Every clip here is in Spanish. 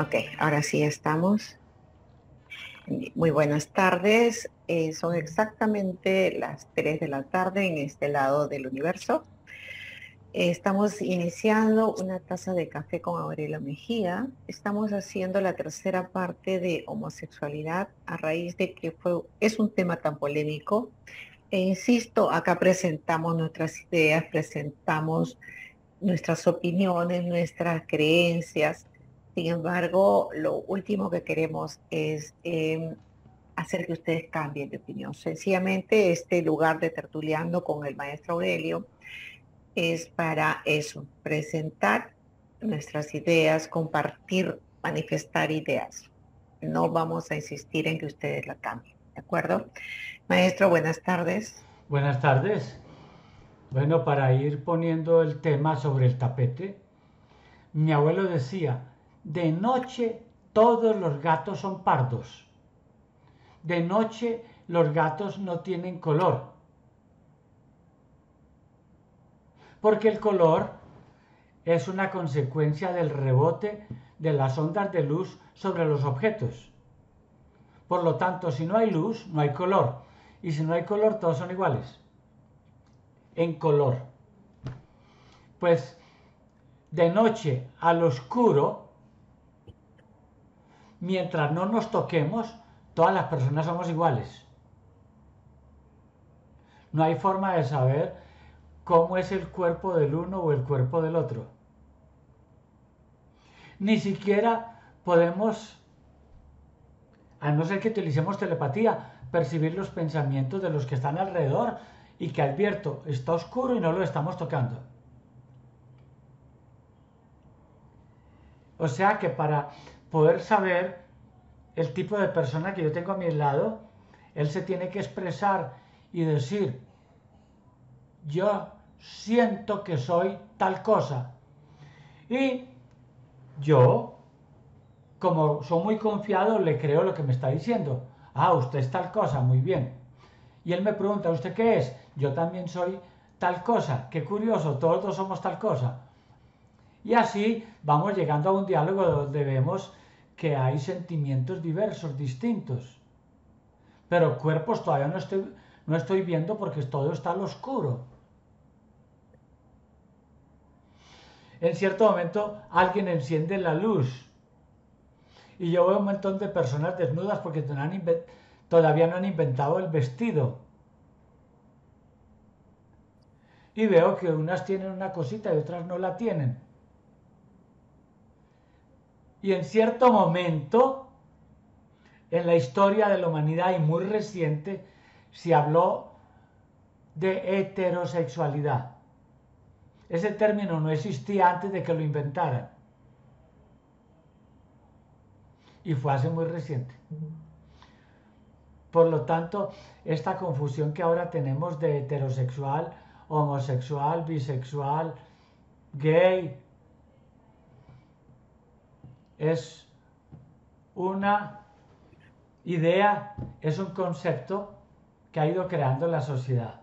Ok, ahora sí estamos. Muy buenas tardes. Son exactamente las 3 de la tarde en este lado del universo. Estamos iniciando una taza de café con Aurelio Mejía. Estamos haciendo la tercera parte de homosexualidad a raíz de que es un tema tan polémico. E insisto, acá presentamos nuestras ideas, presentamos nuestras opiniones, nuestras creencias. Sin embargo, lo último que queremos es hacer que ustedes cambien de opinión. Sencillamente, este lugar de tertuliano con el maestro Aurelio es para eso, presentar nuestras ideas, compartir, manifestar ideas. No vamos a insistir en que ustedes la cambien, ¿de acuerdo? Maestro, buenas tardes. Buenas tardes. Bueno, para ir poniendo el tema sobre el tapete, mi abuelo decía, de noche todos los gatos son pardos. De noche los gatos no tienen color. Porque el color es una consecuencia del rebote de las ondas de luz sobre los objetos. Por lo tanto, si no hay luz, no hay color. Y si no hay color, todos son iguales. En color. Pues, de noche al oscuro, mientras no nos toquemos, todas las personas somos iguales. No hay forma de saber cómo es el cuerpo del uno o el cuerpo del otro. Ni siquiera podemos, a no ser que utilicemos telepatía, percibir los pensamientos de los que están alrededor y que advierto, está oscuro y no lo estamos tocando. O sea que para poder saber el tipo de persona que yo tengo a mi lado, él se tiene que expresar y decir, yo siento que soy tal cosa. Y yo, como soy muy confiado, le creo lo que me está diciendo. Ah, usted es tal cosa, muy bien. Y él me pregunta, ¿usted qué es? Yo también soy tal cosa. Qué curioso, todos dos somos tal cosa. Y así vamos llegando a un diálogo donde vemos que hay sentimientos diversos, distintos. Pero cuerpos todavía no estoy viendo porque todo está al oscuro. En cierto momento alguien enciende la luz y yo veo un montón de personas desnudas porque todavía no han inventado el vestido. Y veo que unas tienen una cosita y otras no la tienen. Y en cierto momento, en la historia de la humanidad y muy reciente, se habló de heterosexualidad. Ese término no existía antes de que lo inventaran. Y fue hace muy reciente. Por lo tanto, esta confusión que ahora tenemos de heterosexual, homosexual, bisexual, gay, es una idea, es un concepto que ha ido creando la sociedad.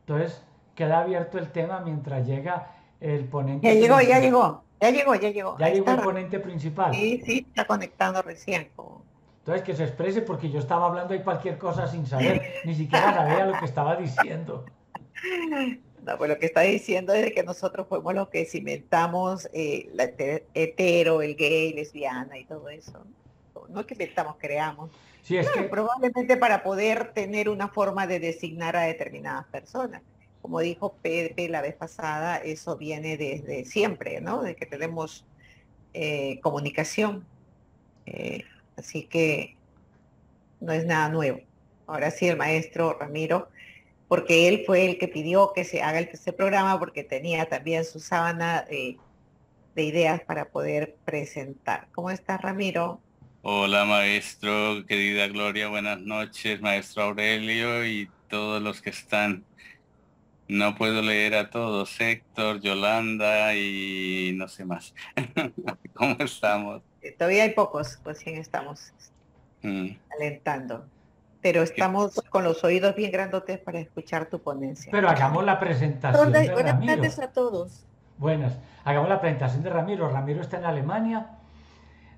Entonces, queda abierto el tema mientras llega el ponente. Ya llegó el ponente principal. Sí, sí, está conectando recién. Entonces, que se exprese porque yo estaba hablando de cualquier cosa sin saber, ni siquiera sabía lo que estaba diciendo. No, pues lo que está diciendo es que nosotros fuimos los que cimentamos la hetero, el gay, lesbiana y todo eso. No es que inventamos, creamos. Sí, es que probablemente para poder tener una forma de designar a determinadas personas. Como dijo Pepe la vez pasada, eso viene desde siempre, ¿no? De que tenemos comunicación. Así que no es nada nuevo. Ahora sí, el maestro Ramiro, porque él fue el que pidió que se haga este programa, porque tenía también su sábana de ideas para poder presentar. ¿Cómo estás, Ramiro? Hola, maestro, querida Gloria. Buenas noches, maestro Aurelio y todos los que están. No puedo leer a todos, Héctor, Yolanda y no sé más. ¿Cómo estamos? Todavía hay pocos, recién estamos alentando. Pero estamos con los oídos bien grandotes para escuchar tu ponencia. Pero hagamos la presentación de Ramiro. Buenas tardes a todos. Buenas. Hagamos la presentación de Ramiro. Ramiro está en Alemania,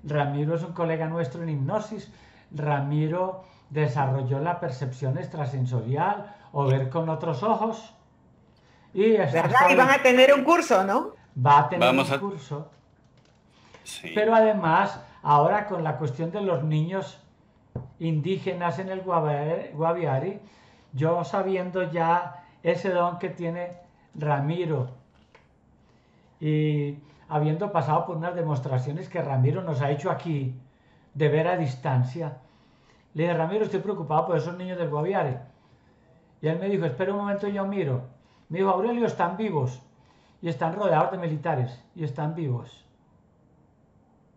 Ramiro es un colega nuestro en hipnosis. Ramiro desarrolló la percepción extrasensorial o ver con otros ojos. Y ¿verdad? Y van a tener un curso, ¿no? Va a tener un curso. Sí. Pero además, ahora con la cuestión de los niños indígenas en el Guaviare, yo sabiendo ya ese don que tiene Ramiro y habiendo pasado por unas demostraciones que Ramiro nos ha hecho aquí, de ver a distancia, le dije: Ramiro, estoy preocupado por esos niños del Guaviare. Y él me dijo: espera un momento, yo miro. Me dijo: Aurelio, están vivos y están rodeados de militares y están vivos.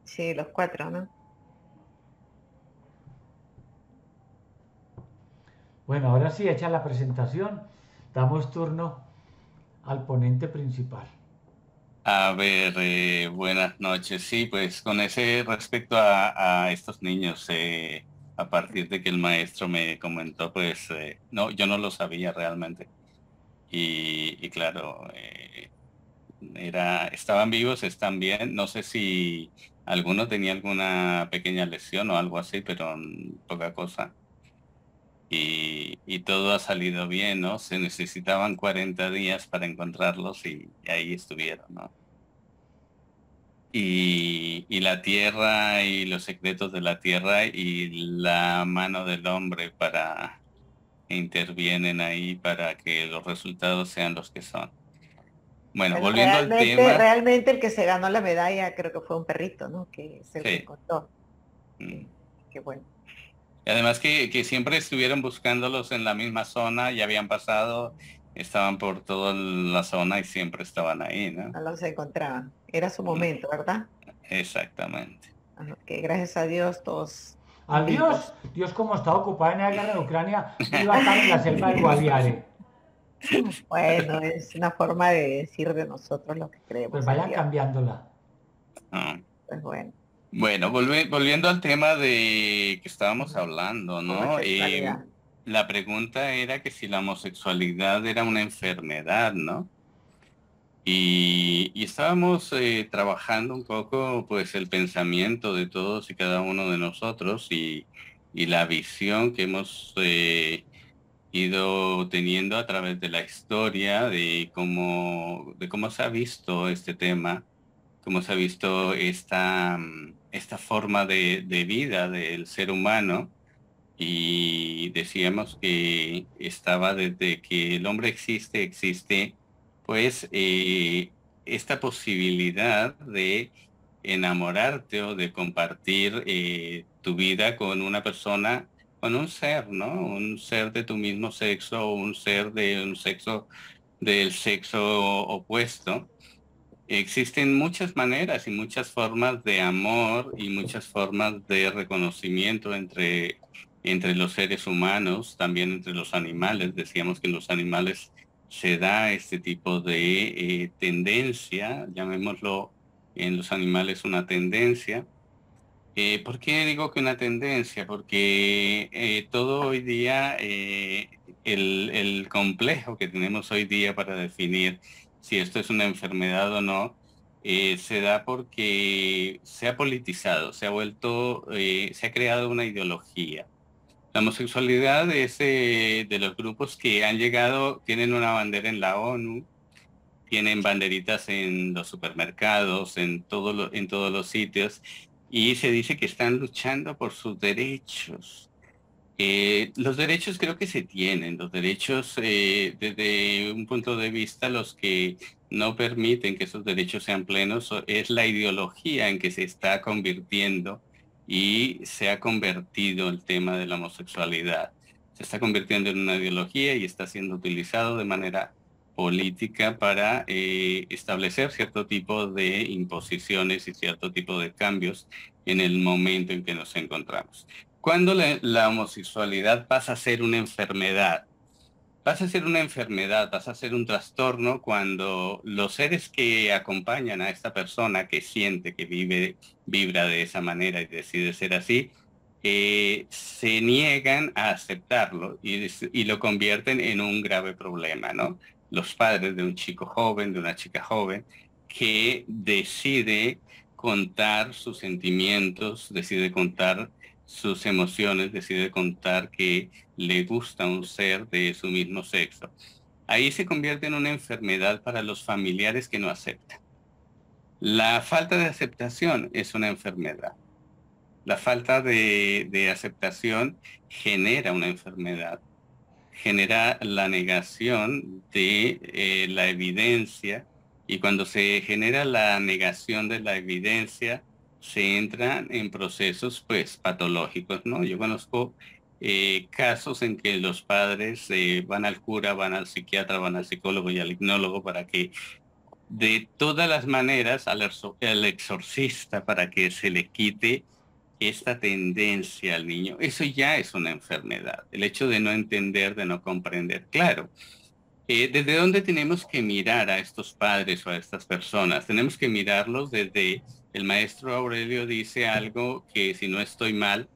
Sí, los cuatro, ¿no? Bueno, ahora sí, hecha la presentación, damos turno al ponente principal. A ver, buenas noches. Sí, pues con ese respecto a estos niños, a partir de que el maestro me comentó, pues no, yo no lo sabía realmente. Y claro, estaban vivos, están bien. No sé si alguno tenía alguna pequeña lesión o algo así, pero poca cosa. Y todo ha salido bien, ¿no? Se necesitaban 40 días para encontrarlos y ahí estuvieron, ¿no? Y la tierra y los secretos de la tierra y la mano del hombre intervienen ahí para que los resultados sean los que son. Bueno, pero volviendo al tema... Realmente el que se ganó la medalla creo que fue un perrito, ¿no? Que se encontró. Mm. Qué bueno. Además que siempre estuvieron buscándolos en la misma zona, ya habían pasado, estaban por toda la zona y siempre estaban ahí, ¿no? No los encontraban. Era su momento, ¿verdad? Exactamente. Que gracias a Dios todos... Adiós. Dios, como está ocupada en la guerra de Ucrania, iba a estar en la selva del Guaviare. Bueno, es una forma de decir de nosotros lo que creemos. Pues vayan cambiándola. Ah. Pues bueno. Bueno, volviendo al tema de que estábamos hablando, ¿no? La pregunta era que si la homosexualidad era una enfermedad, ¿no? Y estábamos trabajando un poco, pues, el pensamiento de todos y cada uno de nosotros y la visión que hemos ido teniendo a través de la historia de cómo se ha visto este tema, cómo se ha visto esta forma de vida del ser humano, y decíamos que estaba desde que el hombre existe pues esta posibilidad de enamorarte o de compartir tu vida con una persona, con un ser, ¿no? Un ser de tu mismo sexo o un ser de un sexo del sexo opuesto. Existen muchas maneras y muchas formas de amor y muchas formas de reconocimiento entre los seres humanos, también entre los animales. Decíamos que en los animales se da este tipo de tendencia, llamémoslo en los animales una tendencia. ¿Por qué digo que una tendencia? Porque todo hoy día, el complejo que tenemos hoy día para definir si esto es una enfermedad o no, se da porque se ha politizado, se ha creado una ideología. La homosexualidad es de los grupos que han llegado, tienen una bandera en la ONU, tienen banderitas en los supermercados, en todos los sitios, y se dice que están luchando por sus derechos. Los derechos creo que se tienen, los derechos desde un punto de vista, los que no permiten que esos derechos sean plenos es la ideología en que se está convirtiendo y se ha convertido el tema de la homosexualidad. Se está convirtiendo en una ideología y está siendo utilizado de manera política para establecer cierto tipo de imposiciones y cierto tipo de cambios en el momento en que nos encontramos. ¿Cuándo la homosexualidad pasa a ser una enfermedad? Pasa a ser una enfermedad, pasa a ser un trastorno cuando los seres que acompañan a esta persona que siente, que vibra de esa manera y decide ser así, se niegan a aceptarlo y lo convierten en un grave problema, ¿no? Los padres de un chico joven, de una chica joven, que decide contar sus sentimientos, decide contar sus emociones, decide contar que le gusta un ser de su mismo sexo. Ahí se convierte en una enfermedad para los familiares que no aceptan. La falta de aceptación es una enfermedad. La falta de aceptación genera una enfermedad. Genera la negación de la evidencia, y cuando se genera la negación de la evidencia, se entran en procesos pues patológicos, ¿no? Yo conozco casos en que los padres van al cura, van al psiquiatra, van al psicólogo y al hipnólogo para que de todas las maneras, al exorcista, para que se le quite esta tendencia al niño. Eso ya es una enfermedad, el hecho de no entender, de no comprender. Claro, ¿desde dónde tenemos que mirar a estos padres o a estas personas? Tenemos que mirarlos desde... El maestro Aurelio dice algo que, si no estoy mal,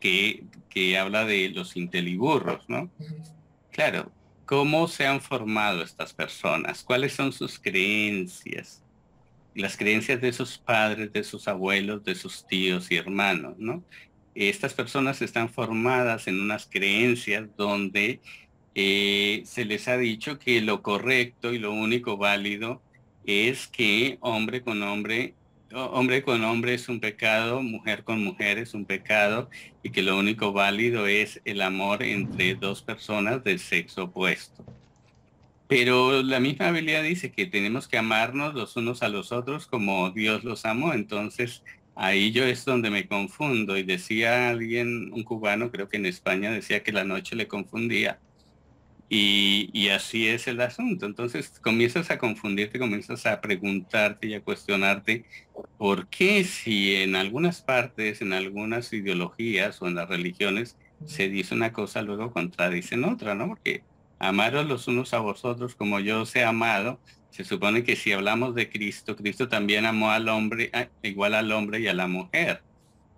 que habla de los inteliburros, ¿no? Claro, ¿cómo se han formado estas personas? ¿Cuáles son sus creencias? Las creencias de sus padres, de sus abuelos, de sus tíos y hermanos, ¿no? Estas personas están formadas en unas creencias donde se les ha dicho que lo correcto y lo único válido es que hombre con hombre es un pecado, mujer con mujer es un pecado, y que lo único válido es el amor entre dos personas del sexo opuesto. Pero la misma Biblia dice que tenemos que amarnos los unos a los otros como Dios los amó. Entonces, ahí yo es donde me confundo. Y decía alguien, un cubano, creo que en España, decía que la noche le confundía. Y así es el asunto. Entonces comienzas a confundirte, comienzas a preguntarte y a cuestionarte por qué, si en algunas partes, en algunas ideologías o en las religiones se dice una cosa, luego contradicen otra, ¿no? Porque amaros los unos a vosotros como yo os he amado. Se supone que si hablamos de Cristo, Cristo también amó al hombre, igual al hombre y a la mujer.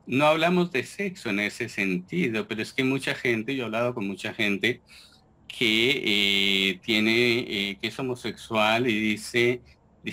No hablamos de sexo en ese sentido, pero es que mucha gente, yo he hablado con mucha gente que que es homosexual y dice,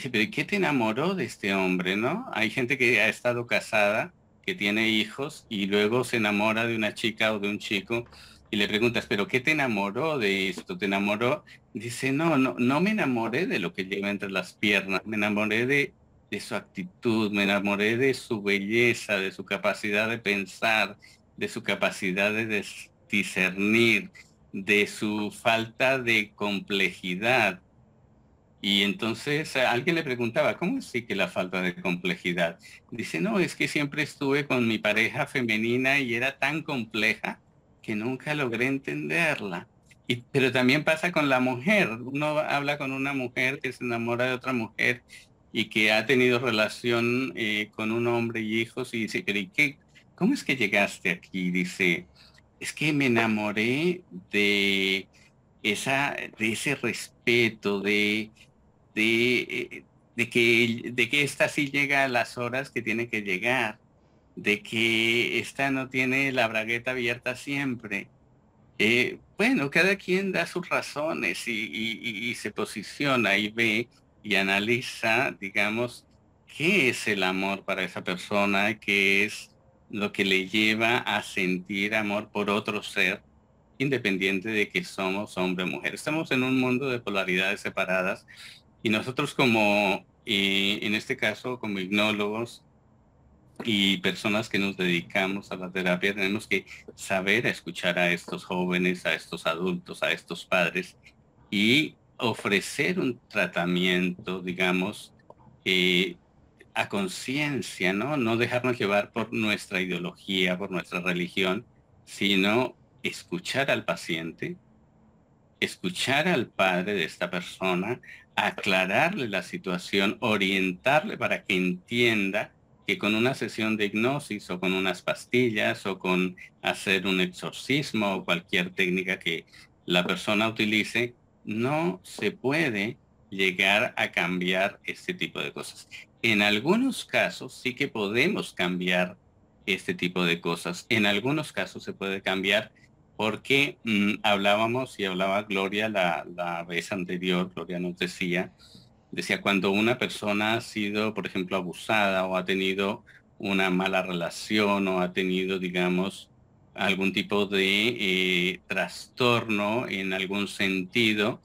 pero ¿qué te enamoró de este hombre, no? Hay gente que ha estado casada, que tiene hijos, y luego se enamora de una chica o de un chico y le preguntas, pero ¿qué te enamoró de esto? ¿Te enamoró? Dice, no me enamoré de lo que lleva entre las piernas, me enamoré de su actitud, me enamoré de su belleza, de su capacidad de pensar, de su capacidad de discernir, de su falta de complejidad. Y entonces alguien le preguntaba, ¿cómo es que la falta de complejidad? Dice, no, es que siempre estuve con mi pareja femenina y era tan compleja que nunca logré entenderla. Pero también pasa con la mujer. Uno habla con una mujer que se enamora de otra mujer y que ha tenido relación con un hombre y hijos, y dice, pero ¿cómo es que llegaste aquí? Dice, es que me enamoré de ese respeto, de que esta sí llega a las horas que tiene que llegar, de que esta no tiene la bragueta abierta siempre. Bueno, cada quien da sus razones y se posiciona y ve y analiza, digamos, qué es el amor para esa persona, qué es lo que le lleva a sentir amor por otro ser, independiente de que somos hombre o mujer. Estamos en un mundo de polaridades separadas, y nosotros como, en este caso, como ignólogos y personas que nos dedicamos a la terapia, tenemos que saber escuchar a estos jóvenes, a estos adultos, a estos padres, y ofrecer un tratamiento, digamos, a conciencia, ¿no? No dejarnos llevar por nuestra ideología, por nuestra religión, sino escuchar al paciente, escuchar al padre de esta persona, aclararle la situación, orientarle para que entienda que con una sesión de hipnosis o con unas pastillas o con hacer un exorcismo o cualquier técnica que la persona utilice, no se puede llegar a cambiar este tipo de cosas. En algunos casos sí que podemos cambiar este tipo de cosas. En algunos casos se puede cambiar porque hablábamos, y hablaba Gloria la vez anterior, Gloria nos decía, Decía, cuando una persona ha sido, por ejemplo, abusada o ha tenido una mala relación o ha tenido, digamos, algún tipo de trastorno en algún sentido,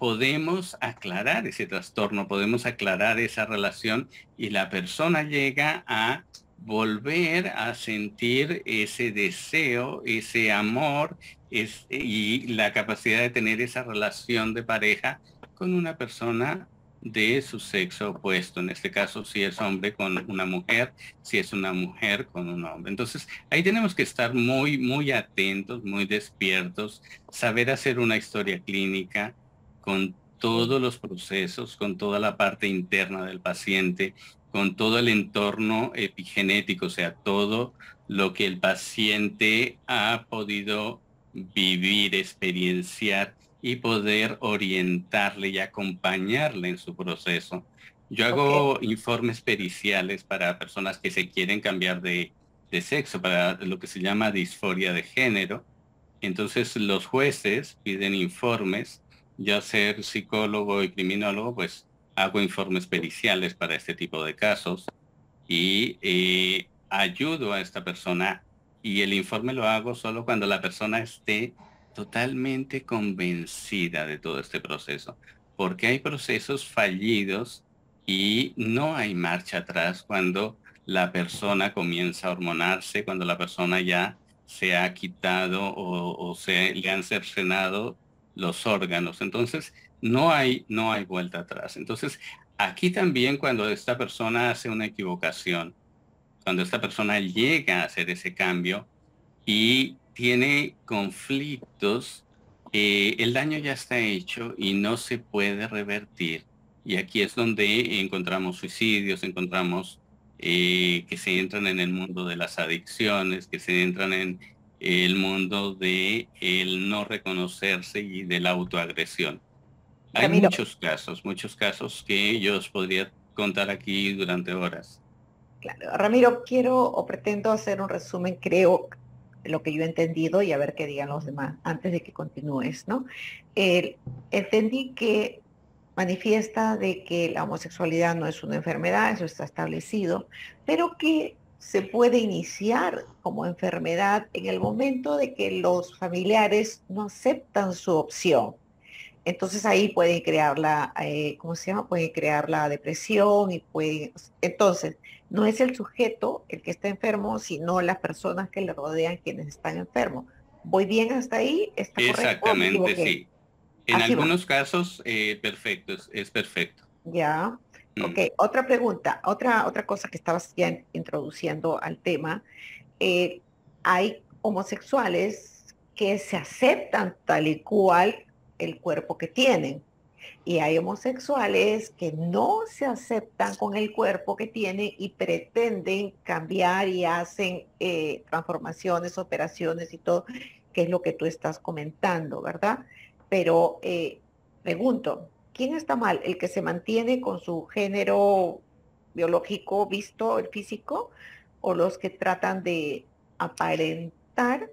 podemos aclarar ese trastorno, podemos aclarar esa relación y la persona llega a volver a sentir ese deseo, ese amor y la capacidad de tener esa relación de pareja con una persona de su sexo opuesto, en este caso si es hombre con una mujer, si es una mujer con un hombre. Entonces ahí tenemos que estar muy atentos, muy despiertos, saber hacer una historia clínica con todos los procesos, con toda la parte interna del paciente, con todo el entorno epigenético, o sea, todo lo que el paciente ha podido vivir, experienciar y poder orientarle y acompañarle en su proceso. Yo hago informes periciales para personas que se quieren cambiar de sexo, para lo que se llama disforia de género. Entonces los jueces piden informes. Yo, al ser psicólogo y criminólogo, pues hago informes periciales para este tipo de casos y ayudo a esta persona. Y el informe lo hago solo cuando la persona esté totalmente convencida de todo este proceso, porque hay procesos fallidos y no hay marcha atrás cuando la persona comienza a hormonarse, cuando la persona ya se ha quitado o se le han cercenado los órganos. Entonces no hay vuelta atrás. Entonces aquí también, cuando esta persona hace una equivocación, cuando esta persona llega a hacer ese cambio y tiene conflictos, el daño ya está hecho y no se puede revertir. Y aquí es donde encontramos suicidios, encontramos que se entran en el mundo de las adicciones, que se entran en el mundo de el no reconocerse y de la autoagresión. Hay Ramiro, muchos casos que yo os podría contar aquí durante horas. Claro, Ramiro, quiero o pretendo hacer un resumen, creo, lo que yo he entendido y a ver qué digan los demás antes de que continúes, ¿no? Entendí que manifiesta de que la homosexualidad no es una enfermedad, eso está establecido, pero que se puede iniciar como enfermedad en el momento de que los familiares no aceptan su opción. Entonces ahí pueden crear la, ¿cómo se llama? Pueden crear la depresión y pueden... Entonces, no es el sujeto el que está enfermo, sino las personas que le rodean quienes están enfermos. ¿Voy bien hasta ahí? ¿Está exactamente, correcto? Sí. En así algunos va. Casos, perfecto, es perfecto. Ya. Ok, otra pregunta, otra cosa que estabas ya introduciendo al tema. Hay homosexuales que se aceptan tal y cual el cuerpo que tienen. Y hay homosexuales que no se aceptan con el cuerpo que tienen y pretenden cambiar y hacen transformaciones, operaciones y todo, que es lo que tú estás comentando, ¿verdad? Pero pregunto, ¿quién está mal? ¿El que se mantiene con su género biológico visto, el físico, o los que tratan de aparentar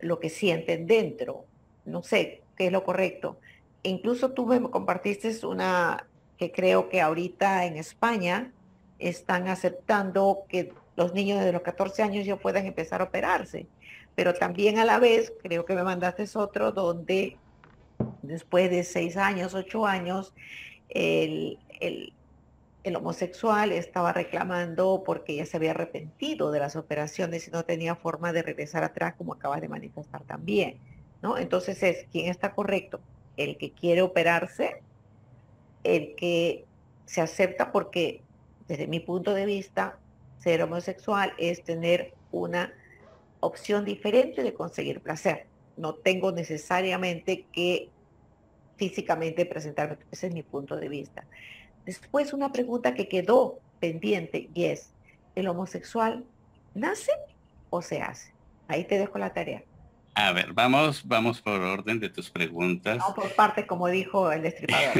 lo que sienten dentro? No sé qué es lo correcto. Incluso tú me compartiste una que creo que ahorita en España están aceptando que los niños desde los 14 años ya puedan empezar a operarse. Pero también a la vez, creo que me mandaste otro donde después de 6 años, 8 años, el homosexual estaba reclamando porque ya se había arrepentido de las operaciones y no tenía forma de regresar atrás, como acabas de manifestar también, ¿no? Entonces es, ¿quién está correcto? El que quiere operarse, el que se acepta, porque desde mi punto de vista, ser homosexual es tener una opción diferente de conseguir placer. No tengo necesariamente que físicamente presentarme, ese es mi punto de vista. Después, una pregunta que quedó pendiente y es, ¿el homosexual nace o se hace? Ahí te dejo la tarea. A ver, vamos por orden de tus preguntas. No, por parte, como dijo el destripador.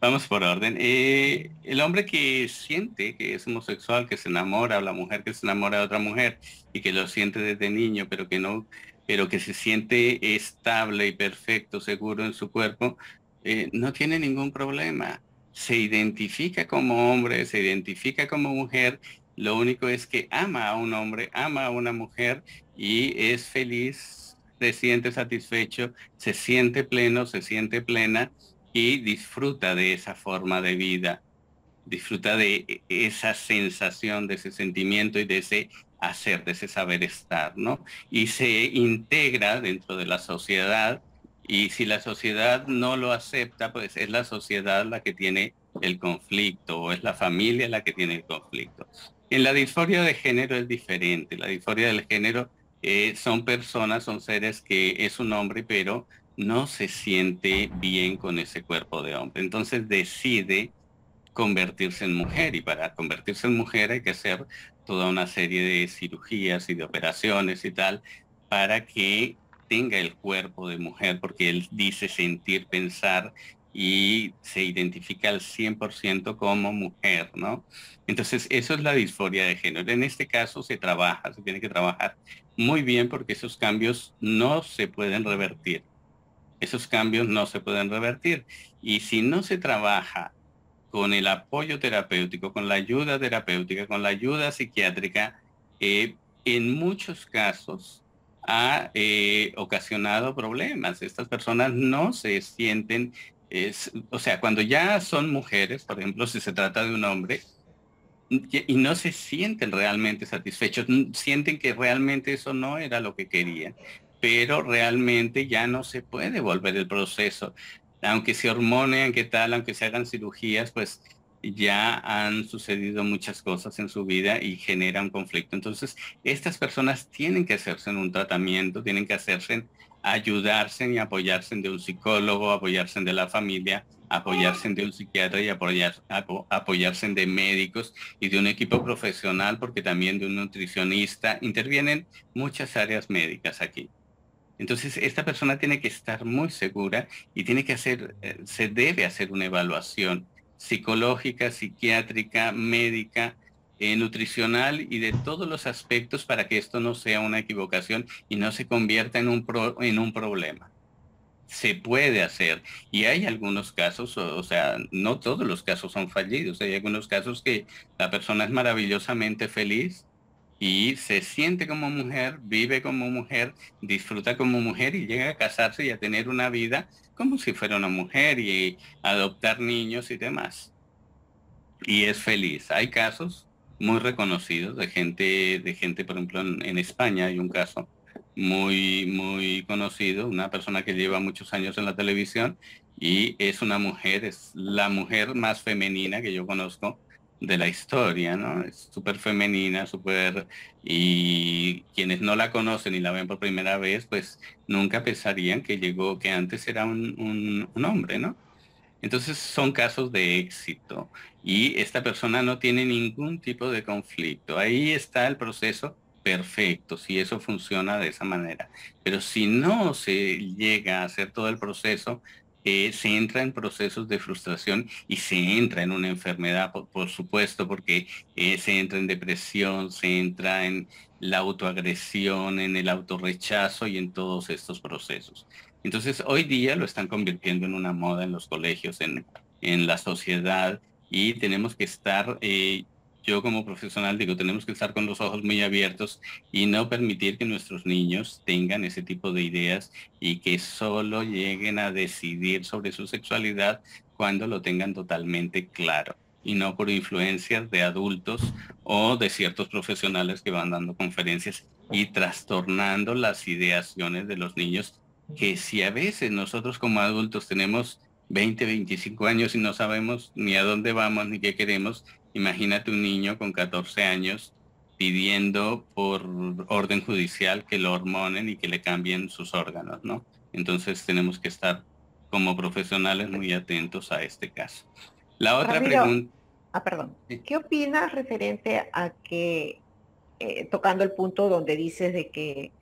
Vamos por orden. El hombre que siente que es homosexual, que se enamora, o la mujer que se enamora de otra mujer y que lo siente desde niño, pero que no, pero que se siente estable y perfecto, seguro en su cuerpo, no tiene ningún problema. se identifica como hombre, se identifica como mujer, lo único es que ama a un hombre, ama a una mujer y es feliz, se siente satisfecho, se siente pleno, se siente plena y disfruta de esa forma de vida, disfruta de esa sensación, de ese sentimiento y de ese hacer, de ese saber estar, ¿no? Y se integra dentro de la sociedad y si la sociedad no lo acepta, pues es la sociedad la que tiene el conflicto o es la familia la que tiene el conflicto. En la disforia de género es diferente. La disforia del género son personas, son seres que es un hombre, pero no se siente bien con ese cuerpo de hombre. Entonces decide convertirse en mujer y para convertirse en mujer hay que hacer toda una serie de cirugías y de operaciones y tal para que tenga el cuerpo de mujer, porque él dice sentir, pensar y se identifica al 100% como mujer, ¿no? Entonces, eso es la disforia de género. En este caso se trabaja, se tiene que trabajar muy bien porque esos cambios no se pueden revertir. Esos cambios no se pueden revertir. Y si no se trabaja con el apoyo terapéutico, con la ayuda terapéutica, con la ayuda psiquiátrica, en muchos casos ha ocasionado problemas. Estas personas no se sienten, o sea, cuando ya son mujeres, por ejemplo, si se trata de un hombre, y no se sienten realmente satisfechos, sienten que realmente eso no era lo que querían, pero realmente ya no se puede volver el proceso. Aunque se hormonen, qué tal, aunque se hagan cirugías, pues ya han sucedido muchas cosas en su vida y genera un conflicto. Entonces, estas personas tienen que hacerse en un tratamiento, tienen que hacerse, ayudarse y apoyarse de un psicólogo, apoyarse de la familia, apoyarse de un psiquiatra y apoyarse de médicos y de un equipo profesional, porque también de un nutricionista. Intervienen muchas áreas médicas aquí. Entonces, esta persona tiene que estar muy segura y tiene que hacer, se debe hacer una evaluación psicológica, psiquiátrica, médica, nutricional y de todos los aspectos para que esto no sea una equivocación y no se convierta en un problema. Se puede hacer y hay algunos casos, o sea, no todos los casos son fallidos, hay algunos casos que la persona es maravillosamente feliz y se siente como mujer, vive como mujer, disfruta como mujer y llega a casarse y a tener una vida como si fuera una mujer y adoptar niños y demás. Y es feliz. Hay casos muy reconocidos de gente por ejemplo, en España hay un caso muy conocido, una persona que lleva muchos años en la televisión y es una mujer, es la mujer más femenina que yo conozco de la historia, ¿no? Es súper femenina, súper... Y quienes no la conocen y la ven por primera vez, pues nunca pensarían que llegó, que antes era un hombre, ¿no? Entonces son casos de éxito y esta persona no tiene ningún tipo de conflicto. Ahí está el proceso perfecto, si eso funciona de esa manera. Pero si no se llega a hacer todo el proceso, se entra en procesos de frustración y se entra en una enfermedad, por supuesto, porque se entra en depresión, se entra en la autoagresión, en el autorrechazo y en todos estos procesos. Entonces, hoy día lo están convirtiendo en una moda en los colegios, en la sociedad, y tenemos que estar, yo como profesional digo, tenemos que estar con los ojos muy abiertos y no permitir que nuestros niños tengan ese tipo de ideas y que solo lleguen a decidir sobre su sexualidad cuando lo tengan totalmente claro y no por influencias de adultos o de ciertos profesionales que van dando conferencias y trastornando las ideaciones de los niños, que si a veces nosotros como adultos tenemos 20, 25 años y no sabemos ni a dónde vamos ni qué queremos, imagínate un niño con 14 años pidiendo por orden judicial que lo hormonen y que le cambien sus órganos, ¿no? Entonces tenemos que estar como profesionales muy atentos a este caso. La otra pregunta... perdón. ¿Qué opinas referente a que, tocando el punto donde dices de que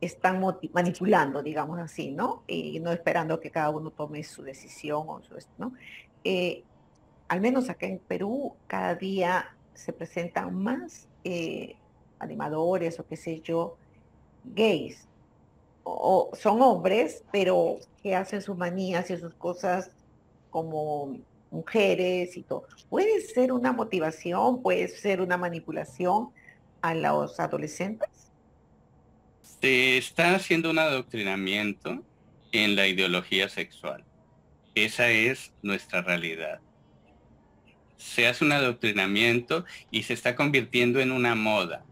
están manipulando, digamos así, ¿no? Y no esperando que cada uno tome su decisión, o su, ¿no? Al menos acá en Perú, cada día se presentan más animadores o qué sé yo, gays. O son hombres, pero que hacen sus manías y sus cosas como mujeres y todo. ¿Puede ser una motivación, puede ser una manipulación a los adolescentes? Se está haciendo un adoctrinamiento en la ideología sexual. Esa es nuestra realidad. Se hace un adoctrinamiento y se está convirtiendo en una moda.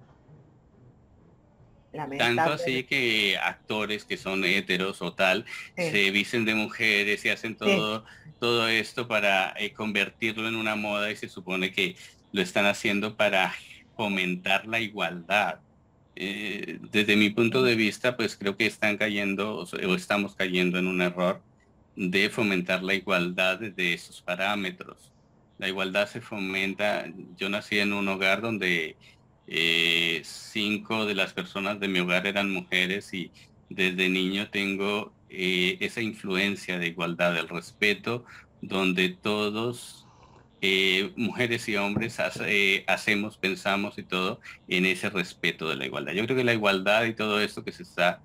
Tanto así que actores que son héteros o tal, se visten de mujeres y hacen todo esto para convertirlo en una moda, y se supone que lo están haciendo para fomentar la igualdad. Desde mi punto de vista, pues creo que están cayendo o estamos cayendo en un error de fomentar la igualdad desde esos parámetros. La igualdad se fomenta. Yo nací en un hogar donde 5 de las personas de mi hogar eran mujeres, y desde niño tengo esa influencia de igualdad, del respeto, donde todos, mujeres y hombres, hacemos, pensamos y todo en ese respeto de la igualdad. Yo creo que la igualdad y todo esto que se está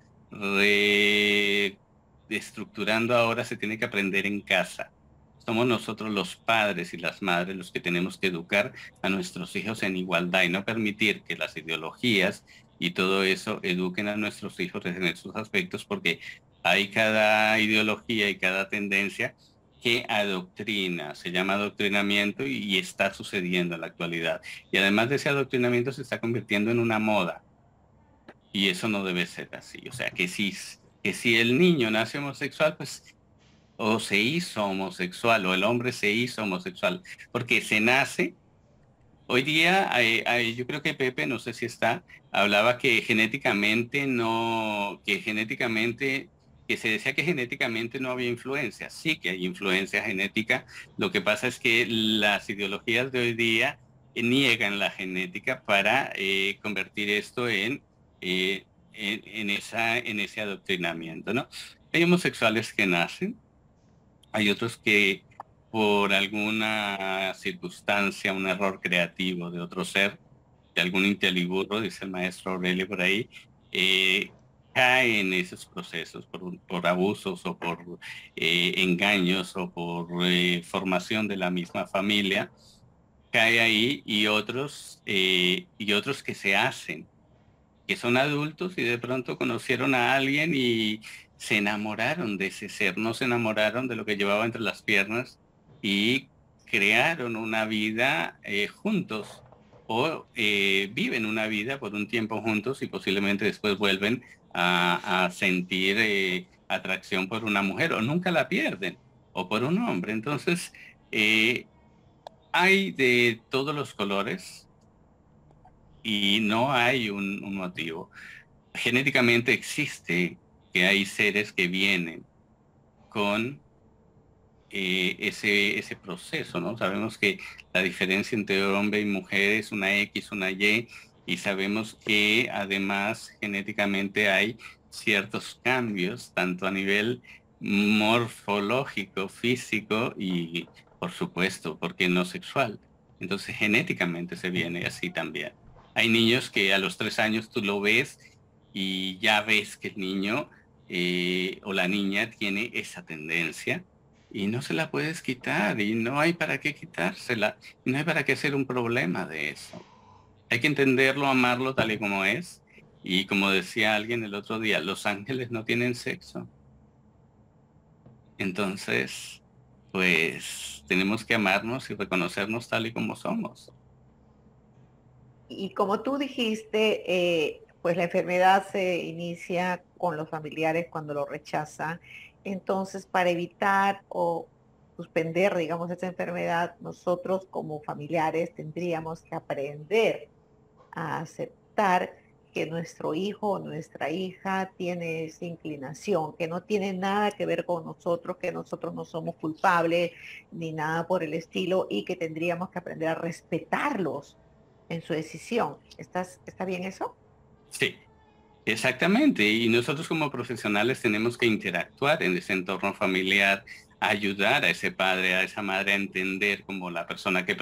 reestructurando ahora se tiene que aprender en casa. Somos nosotros los padres y las madres los que tenemos que educar a nuestros hijos en igualdad y no permitir que las ideologías y todo eso eduquen a nuestros hijos en esos aspectos, porque hay cada ideología y cada tendencia que adoctrina, se llama adoctrinamiento, y está sucediendo en la actualidad. Y además de ese adoctrinamiento se está convirtiendo en una moda, y eso no debe ser así. O sea, que si el niño nace homosexual, pues... o se hizo homosexual, o el hombre se hizo homosexual, porque se nace. Hoy día, yo creo que Pepe, no sé si está, hablaba que genéticamente no, que se decía que genéticamente no había influencia. Sí que hay influencia genética, lo que pasa es que las ideologías de hoy día niegan la genética para convertir esto en ese adoctrinamiento, ¿no? Hay homosexuales que nacen, hay otros que por alguna circunstancia, un error creativo de otro ser, de algún inteliburro, dice el maestro Aurelio por ahí, caen en esos procesos por abusos o por engaños o por formación de la misma familia, cae ahí. Y otros, que se hacen, que son adultos y de pronto conocieron a alguien y se enamoraron de ese ser, no se enamoraron de lo que llevaba entre las piernas, y crearon una vida juntos, o viven una vida por un tiempo juntos y posiblemente después vuelven a sentir atracción por una mujer, o nunca la pierden, o por un hombre. Entonces hay de todos los colores y no hay un motivo. Genéticamente existe que hay seres que vienen con ese proceso, ¿no? Sabemos que la diferencia entre hombre y mujer es una X, una Y, y sabemos que además genéticamente hay ciertos cambios, tanto a nivel morfológico, físico y, por supuesto, ¿por qué no sexual? Entonces, genéticamente se viene así también. Hay niños que a los 3 años tú lo ves y ya ves que el niño... o la niña tiene esa tendencia y no se la puedes quitar, y no hay para qué quitársela, y no hay para qué hacer un problema de eso. Hay que entenderlo, amarlo tal y como es, y como decía alguien el otro día, los ángeles no tienen sexo. Entonces, pues tenemos que amarnos y reconocernos tal y como somos. Y como tú dijiste, pues la enfermedad se inicia con los familiares cuando lo rechazan. Entonces, para evitar o suspender, digamos, esta enfermedad, nosotros como familiares tendríamos que aprender a aceptar que nuestro hijo o nuestra hija tiene esa inclinación, que no tiene nada que ver con nosotros, que nosotros no somos culpables ni nada por el estilo, y que tendríamos que aprender a respetarlos en su decisión. ¿Está bien eso? Sí, exactamente. Y nosotros como profesionales tenemos que interactuar en ese entorno familiar, ayudar a ese padre, a esa madre a entender, como la persona que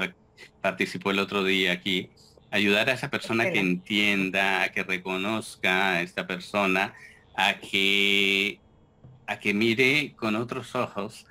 participó el otro día aquí, ayudar a esa persona que entienda, a que reconozca a esta persona, a que mire con otros ojos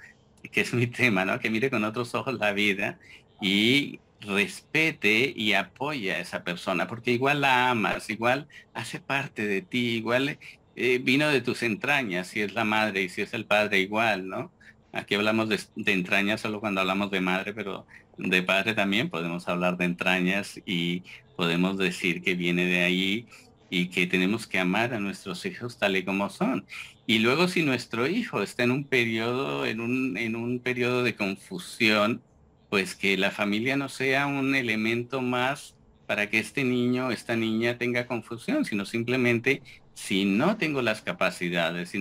que es mi tema, ¿no? Que mire con otros ojos la vida y respete y apoya a esa persona, porque igual la amas, igual hace parte de ti, igual vino de tus entrañas, si es la madre y si es el padre igual, ¿no? Aquí hablamos de entrañas solo cuando hablamos de madre, pero de padre también podemos hablar de entrañas y podemos decir que viene de ahí y que tenemos que amar a nuestros hijos tal y como son. Y luego si nuestro hijo está en un periodo, en un periodo de confusión, pues que la familia no sea un elemento más para que este niño o esta niña tenga confusión, sino simplemente si no tengo las capacidades,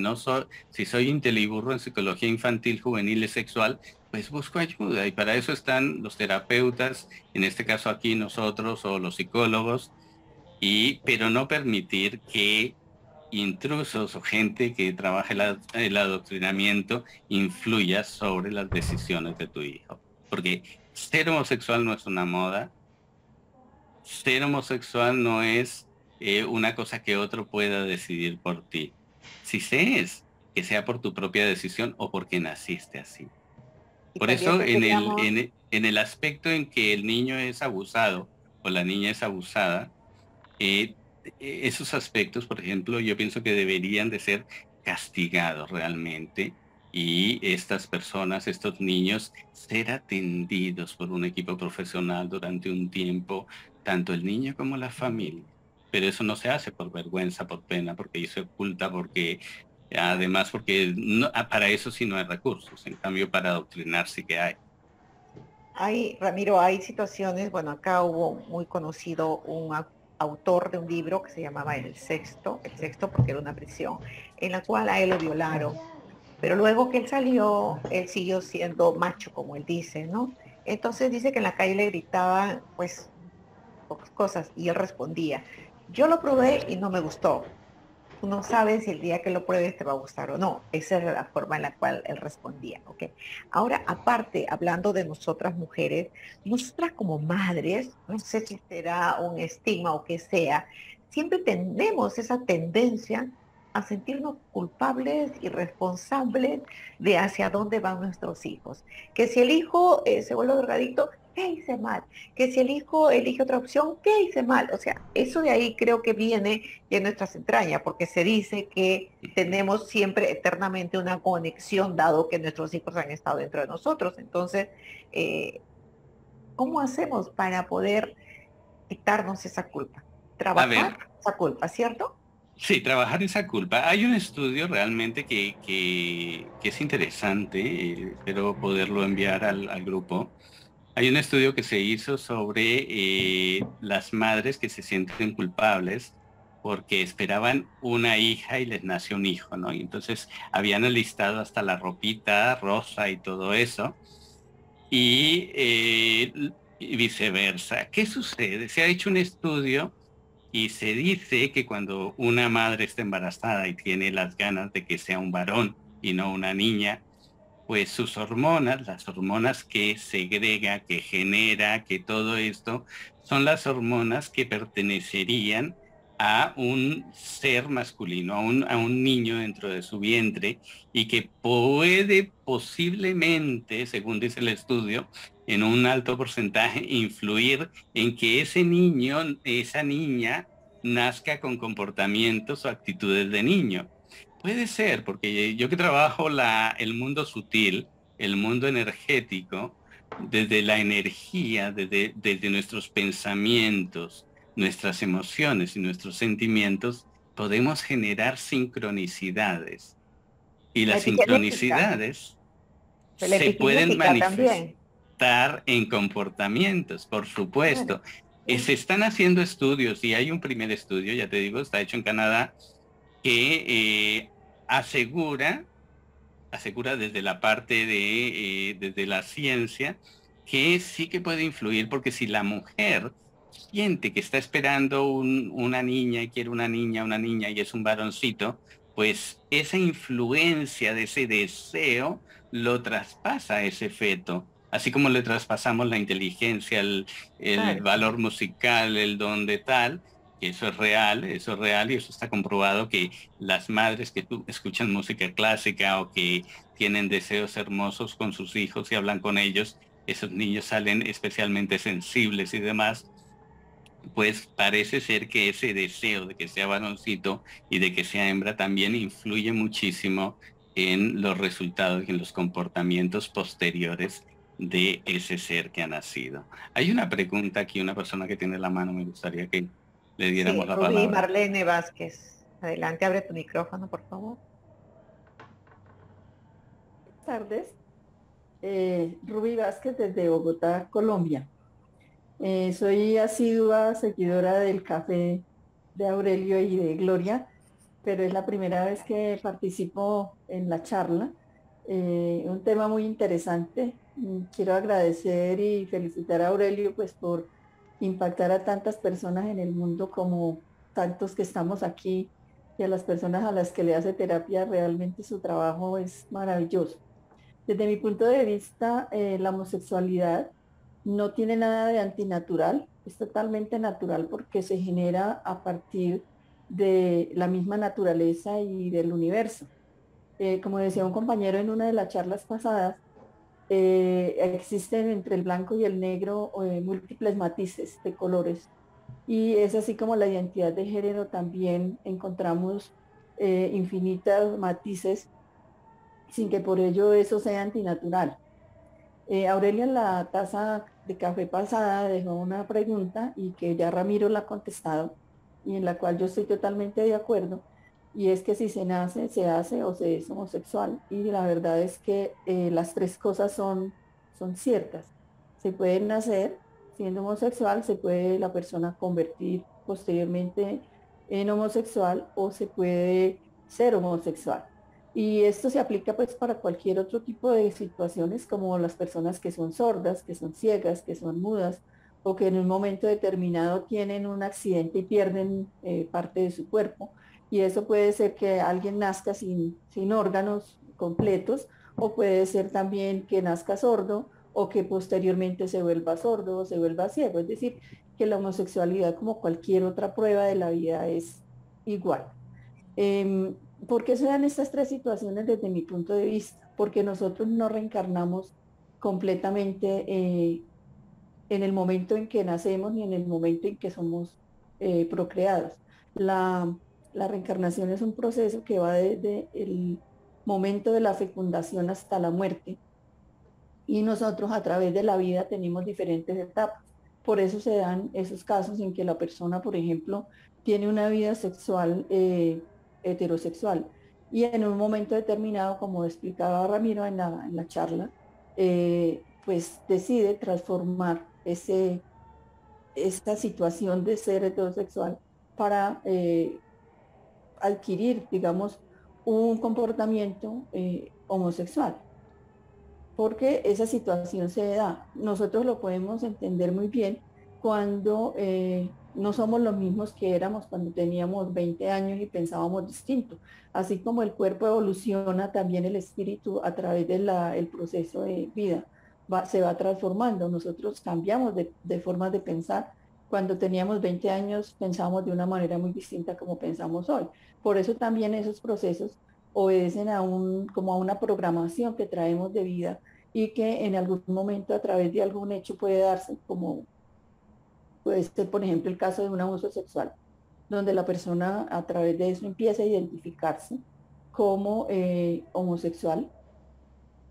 si soy inteliburro en psicología infantil, juvenil y sexual, pues busco ayuda. Y para eso están los terapeutas, en este caso aquí nosotros o los psicólogos, pero no permitir que intrusos o gente que trabaja el adoctrinamiento influya sobre las decisiones de tu hijo. Porque ser homosexual no es una moda, ser homosexual no es una cosa que otro pueda decidir por ti. Si seas, que sea por tu propia decisión o porque naciste así. Por eso en el aspecto en que el niño es abusado o la niña es abusada, esos aspectos, por ejemplo, yo pienso que deberían de ser castigados realmente y estas personas, estos niños, ser atendidos por un equipo profesional durante un tiempo, tanto el niño como la familia. Pero eso no se hace por vergüenza, por pena, porque se oculta, porque además porque no, para eso sí no hay recursos, en cambio para adoctrinar sí que hay. Ramiro, hay situaciones, bueno, acá hubo muy conocido un autor de un libro que se llamaba El Sexto, porque era una prisión, en la cual a él lo violaron, pero luego que él salió, él siguió siendo macho, como él dice, ¿no? Entonces dice que en la calle le gritaban, pues, pocas cosas, y él respondía, yo lo probé y no me gustó. Tú no sabes si el día que lo pruebes te va a gustar o no. Esa es la forma en la cual él respondía, ¿ok? Ahora, aparte, hablando de nosotras mujeres, nosotras como madres, no sé si será un estigma o qué sea, siempre tenemos esa tendencia a sentirnos culpables y responsables de hacia dónde van nuestros hijos. Que si el hijo se vuelve drogadicto, ¿qué hice mal? Que si el hijo elige otra opción, ¿qué hice mal? O sea, eso de ahí creo que viene de nuestras entrañas, porque se dice que tenemos siempre eternamente una conexión, dado que nuestros hijos han estado dentro de nosotros. Entonces, ¿cómo hacemos para poder quitarnos esa culpa? Trabajar esa culpa, ¿cierto? Sí, trabajar esa culpa. Hay un estudio realmente que es interesante, espero poderlo enviar al grupo. Hay un estudio que se hizo sobre las madres que se sienten culpables porque esperaban una hija y les nació un hijo, ¿no? Y entonces habían alistado hasta la ropita rosa y todo eso. Y viceversa. ¿Qué sucede? Se ha hecho un estudio y se dice que cuando una madre está embarazada y tiene las ganas de que sea un varón y no una niña, pues sus hormonas, las hormonas que segrega, que genera, que todo esto, son las hormonas que pertenecerían a un ser masculino, a un niño dentro de su vientre, y que puede posiblemente, según dice el estudio, en un alto porcentaje influir en que ese niño, esa niña, nazca con comportamientos o actitudes de niño. Puede ser, porque yo que trabajo el mundo sutil, el mundo energético, desde la energía, desde nuestros pensamientos, nuestras emociones y nuestros sentimientos, podemos generar sincronicidades. Y las sincronicidades se pueden manifestar también en comportamientos, por supuesto. Claro. Se están haciendo estudios, y hay un primer estudio, ya te digo, está hecho en Canadá, que asegura desde la parte de, desde la ciencia, que sí que puede influir, porque si la mujer siente que está esperando una niña y quiere una niña y es un varoncito, pues esa influencia de ese deseo lo traspasa a ese feto. Así como le traspasamos la inteligencia, el valor musical, el don de tal, que eso es real y eso está comprobado, que las madres que escuchan música clásica o que tienen deseos hermosos con sus hijos y hablan con ellos, esos niños salen especialmente sensibles y demás, pues parece ser que ese deseo de que sea varoncito y de que sea hembra también influye muchísimo en los resultados y en los comportamientos posteriores de ese ser que ha nacido. Hay una pregunta aquí, una persona que tiene la mano, me gustaría que le diéramos la palabra. Rubí Marlene Vázquez, adelante, abre tu micrófono, por favor. Buenas tardes, Rubí Vázquez desde Bogotá, Colombia. Soy asidua seguidora del café de Aurelio y de Gloria, pero es la primera vez que participo en la charla. Un tema muy interesante. Quiero agradecer y felicitar a Aurelio pues, por impactar a tantas personas en el mundo como tantos que estamos aquí, y a las personas a las que le hace terapia, realmente su trabajo es maravilloso. Desde mi punto de vista, la homosexualidad no tiene nada de antinatural, es totalmente natural porque se genera a partir de la misma naturaleza y del universo. Como decía un compañero en una de las charlas pasadas, existen entre el blanco y el negro múltiples matices de colores, y es así como la identidad de género también encontramos infinitos matices sin que por ello eso sea antinatural. Aurelia, en la taza de café pasada dejó una pregunta y que ya Ramiro la ha contestado y en la cual yo estoy totalmente de acuerdo, y es que si se nace, se hace o se es homosexual, y la verdad es que las tres cosas son ciertas. Se puede nacer siendo homosexual, se puede la persona convertir posteriormente en homosexual o se puede ser homosexual. Y esto se aplica pues para cualquier otro tipo de situaciones, como las personas que son sordas, que son ciegas, que son mudas, o que en un momento determinado tienen un accidente y pierden parte de su cuerpo. Y eso puede ser que alguien nazca sin órganos completos, o puede ser también que nazca sordo, o que posteriormente se vuelva sordo o se vuelva ciego. Es decir, que la homosexualidad, como cualquier otra prueba de la vida, es igual. ¿Por qué se dan estas tres situaciones desde mi punto de vista? Porque nosotros no reencarnamos completamente en el momento en que nacemos ni en el momento en que somos procreados. La reencarnación es un proceso que va desde el momento de la fecundación hasta la muerte, y nosotros a través de la vida tenemos diferentes etapas. Por eso se dan esos casos en que la persona, por ejemplo, tiene una vida sexual heterosexual, y en un momento determinado, como explicaba Ramiro en la charla, pues decide transformar esta situación de ser heterosexual para adquirir, digamos, un comportamiento homosexual, porque esa situación se da. Nosotros lo podemos entender muy bien cuando no somos los mismos que éramos cuando teníamos 20 años y pensábamos distinto. Así como el cuerpo evoluciona, también el espíritu, a través del proceso de vida, se va transformando. Nosotros cambiamos de formas de pensar. Cuando teníamos 20 años pensábamos de una manera muy distinta como pensamos hoy. Por eso también esos procesos obedecen como a una programación que traemos de vida, y que en algún momento, a través de algún hecho, puede darse, como puede ser, por ejemplo, el caso de un abuso sexual, donde la persona a través de eso empieza a identificarse como homosexual,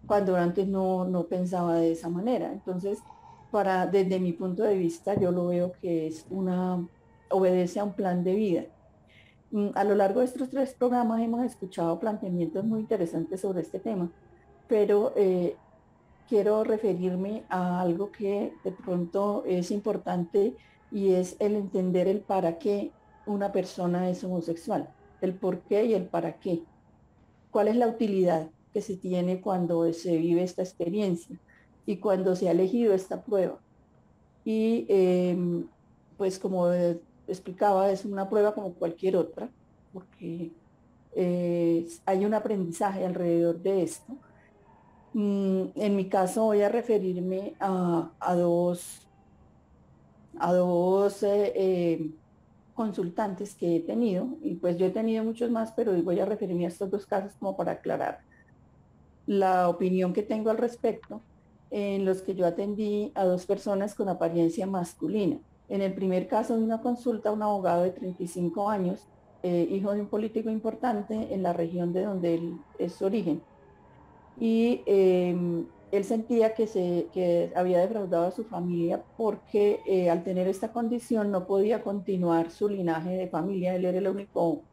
cuando antes no pensaba de esa manera. Entonces, desde mi punto de vista, yo lo veo que obedece a un plan de vida. A lo largo de estos tres programas hemos escuchado planteamientos muy interesantes sobre este tema, pero quiero referirme a algo que de pronto es importante, y es el entender el para qué una persona es homosexual, el por qué y el para qué. ¿Cuál es la utilidad que se tiene cuando se vive esta experiencia y cuando se ha elegido esta prueba? Y pues, como explicaba, es una prueba como cualquier otra, porque hay un aprendizaje alrededor de esto. En mi caso voy a referirme a dos consultantes que he tenido, y pues yo he tenido muchos más, pero voy a referirme a estos dos casos como para aclarar la opinión que tengo al respecto, en los que yo atendí a dos personas con apariencia masculina. En el primer caso de una consulta, un abogado de 35 años, hijo de un político importante en la región de donde él es su origen. Y él sentía que había defraudado a su familia porque al tener esta condición no podía continuar su linaje de familia. Él era el único,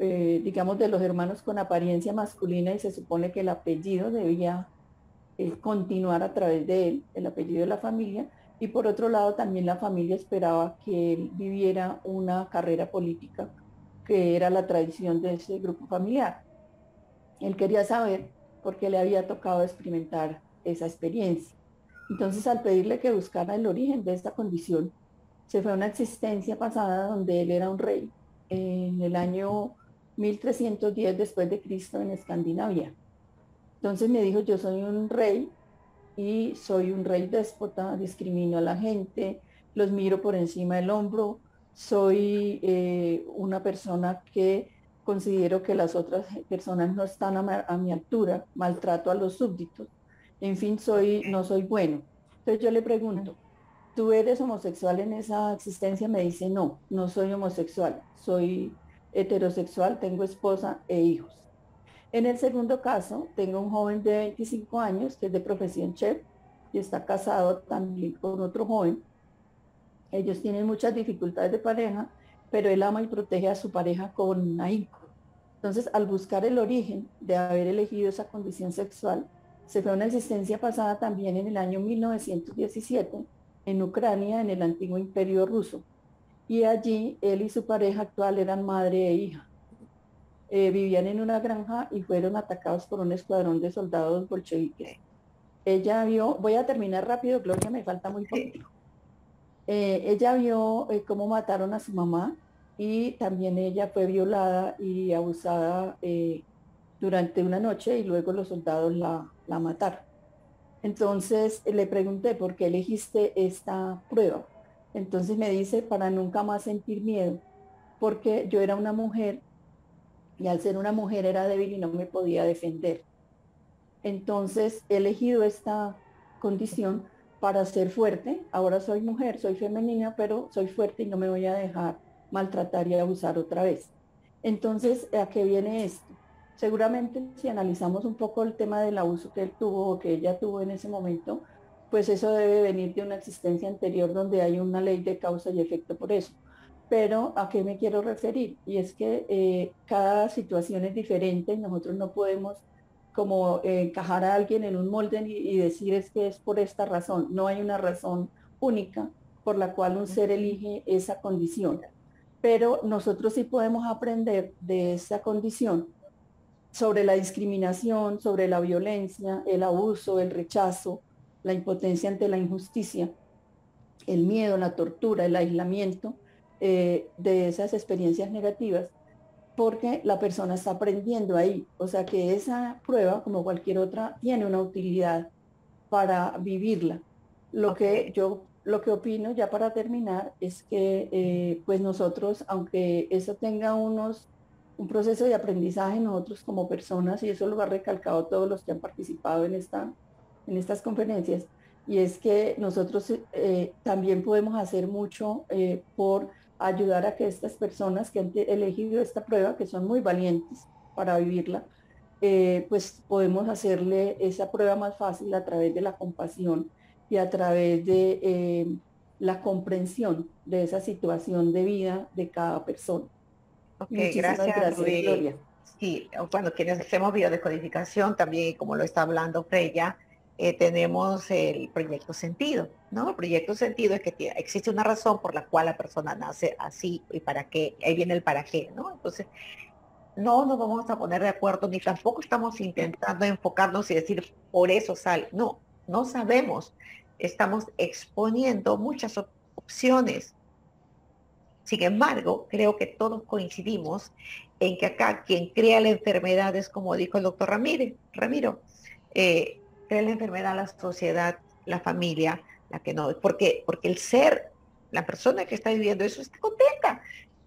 digamos, de los hermanos con apariencia masculina, y se supone que el apellido debía continuar a través de él, el apellido de la familia. Y por otro lado, también la familia esperaba que él viviera una carrera política, que era la tradición de ese grupo familiar. Él quería saber por qué le había tocado experimentar esa experiencia. Entonces, al pedirle que buscara el origen de esta condición, se fue a una existencia pasada donde él era un rey, en el año 1310 después de Cristo en Escandinavia. Entonces me dijo: yo soy un rey, y soy un rey déspota, discrimino a la gente, los miro por encima del hombro, soy una persona que considero que las otras personas no están a mi altura, maltrato a los súbditos, en fin, no soy bueno. Entonces yo le pregunto: ¿tú eres homosexual en esa existencia? Me dice: no, no soy homosexual, soy heterosexual, tengo esposa e hijos. En el segundo caso, tengo un joven de 25 años que es de profesión chef y está casado también con otro joven. Ellos tienen muchas dificultades de pareja, pero él ama y protege a su pareja con ahínco. Entonces, al buscar el origen de haber elegido esa condición sexual, se fue a una existencia pasada también en el año 1917 en Ucrania, en el antiguo imperio ruso. Y allí él y su pareja actual eran madre e hija. Vivían en una granja y fueron atacados por un escuadrón de soldados bolcheviques. Ella vio, voy a terminar rápido, Gloria, me falta muy poco. Ella vio cómo mataron a su mamá, y también ella fue violada y abusada durante una noche, y luego los soldados la mataron. Entonces le pregunté: ¿por qué elegiste esta prueba? Entonces me dice: para nunca más sentir miedo, porque yo era una mujer, y al ser una mujer era débil y no me podía defender. Entonces he elegido esta condición para ser fuerte. Ahora soy mujer, soy femenina, pero soy fuerte y no me voy a dejar maltratar y abusar otra vez. Entonces, ¿a qué viene esto? Seguramente si analizamos un poco el tema del abuso que él tuvo o que ella tuvo en ese momento, pues eso debe venir de una existencia anterior donde hay una ley de causa y efecto por eso. Pero ¿a qué me quiero referir? Y es que cada situación es diferente, y nosotros no podemos como encajar a alguien en un molde y decir es que es por esta razón. No hay una razón única por la cual un ser elige esa condición. Pero nosotros sí podemos aprender de esa condición sobre la discriminación, sobre la violencia, el abuso, el rechazo, la impotencia ante la injusticia, el miedo, la tortura, el aislamiento, de esas experiencias negativas, porque la persona está aprendiendo ahí. O sea que esa prueba, como cualquier otra, tiene una utilidad para vivirla. Lo que opino, ya para terminar, es que pues nosotros, aunque eso tenga un proceso de aprendizaje, nosotros como personas, y eso lo ha recalcado todos los que han participado en estas conferencias, y es que nosotros también podemos hacer mucho por ayudar a que estas personas que han elegido esta prueba, que son muy valientes para vivirla, pues podemos hacerle esa prueba más fácil a través de la compasión y a través de la comprensión de esa situación de vida de cada persona. Okay, gracias, Rubí. Gloria. Sí, cuando quienes hacemos biodecodificación también, como lo está hablando Freya, tenemos el proyecto sentido, ¿no? El proyecto sentido es que existe una razón por la cual la persona nace así y para qué, ahí viene el para qué, ¿no? Entonces, no nos vamos a poner de acuerdo, ni tampoco estamos intentando enfocarnos y decir, por eso sale. No, no sabemos. Estamos exponiendo muchas opciones. Sin embargo, creo que todos coincidimos en que acá quien crea la enfermedad es, como dijo el doctor Ramiro, la enfermedad, la sociedad, la familia, la que no, porque el ser, la persona que está viviendo eso está contenta,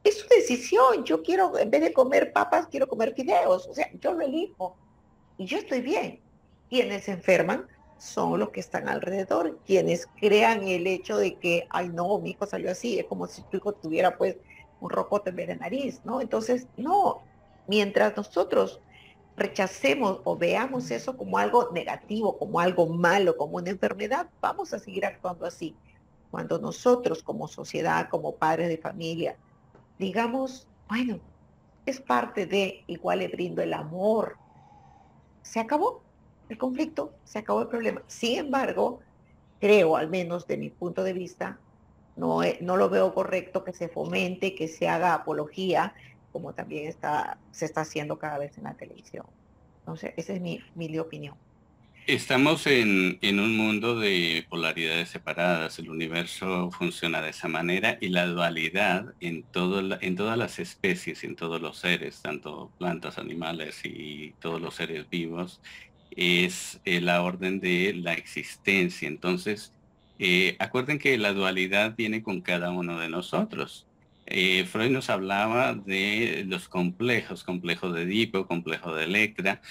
es su decisión. Yo quiero, en vez de comer papas, quiero comer fideos. O sea, yo lo elijo y yo estoy bien. Quienes se enferman son los que están alrededor, quienes crean el hecho de que, ay no, mi hijo salió así, es como si tu hijo tuviera pues un rocote en vez de nariz, ¿no? Entonces, no, mientras nosotros rechacemos o veamos eso como algo negativo, como algo malo, como una enfermedad, vamos a seguir actuando así. Cuando nosotros como sociedad, como padres de familia, digamos, bueno, es parte de, igual le brindo el amor, se acabó el conflicto, se acabó el problema. Sin embargo, creo, al menos de mi punto de vista, no lo veo correcto que se fomente, que se haga apología, como también se está haciendo cada vez en la televisión. Entonces, esa es mi opinión. Estamos en un mundo de polaridades separadas, el universo funciona de esa manera y la dualidad en todas las especies, en todos los seres, tanto plantas, animales y todos los seres vivos, es la orden de la existencia. Entonces, acuerden que la dualidad viene con cada uno de nosotros. Freud nos hablaba de los complejos, complejo de Edipo, complejo de Electra,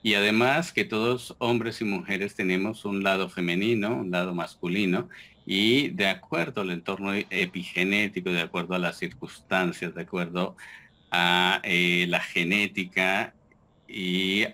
y además que todos hombres y mujeres tenemos un lado femenino, un lado masculino, y de acuerdo al entorno epigenético, de acuerdo a las circunstancias, de acuerdo a la genética, y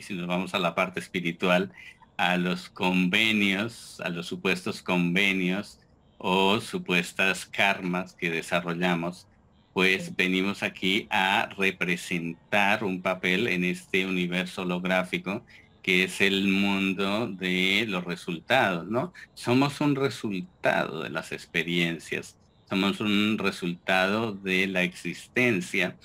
si nos vamos a la parte espiritual, a los convenios, a los supuestos convenios o supuestas karmas que desarrollamos, pues venimos aquí a representar un papel en este universo holográfico que es el mundo de los resultados, ¿no? Somos un resultado de las experiencias, somos un resultado de la existencia,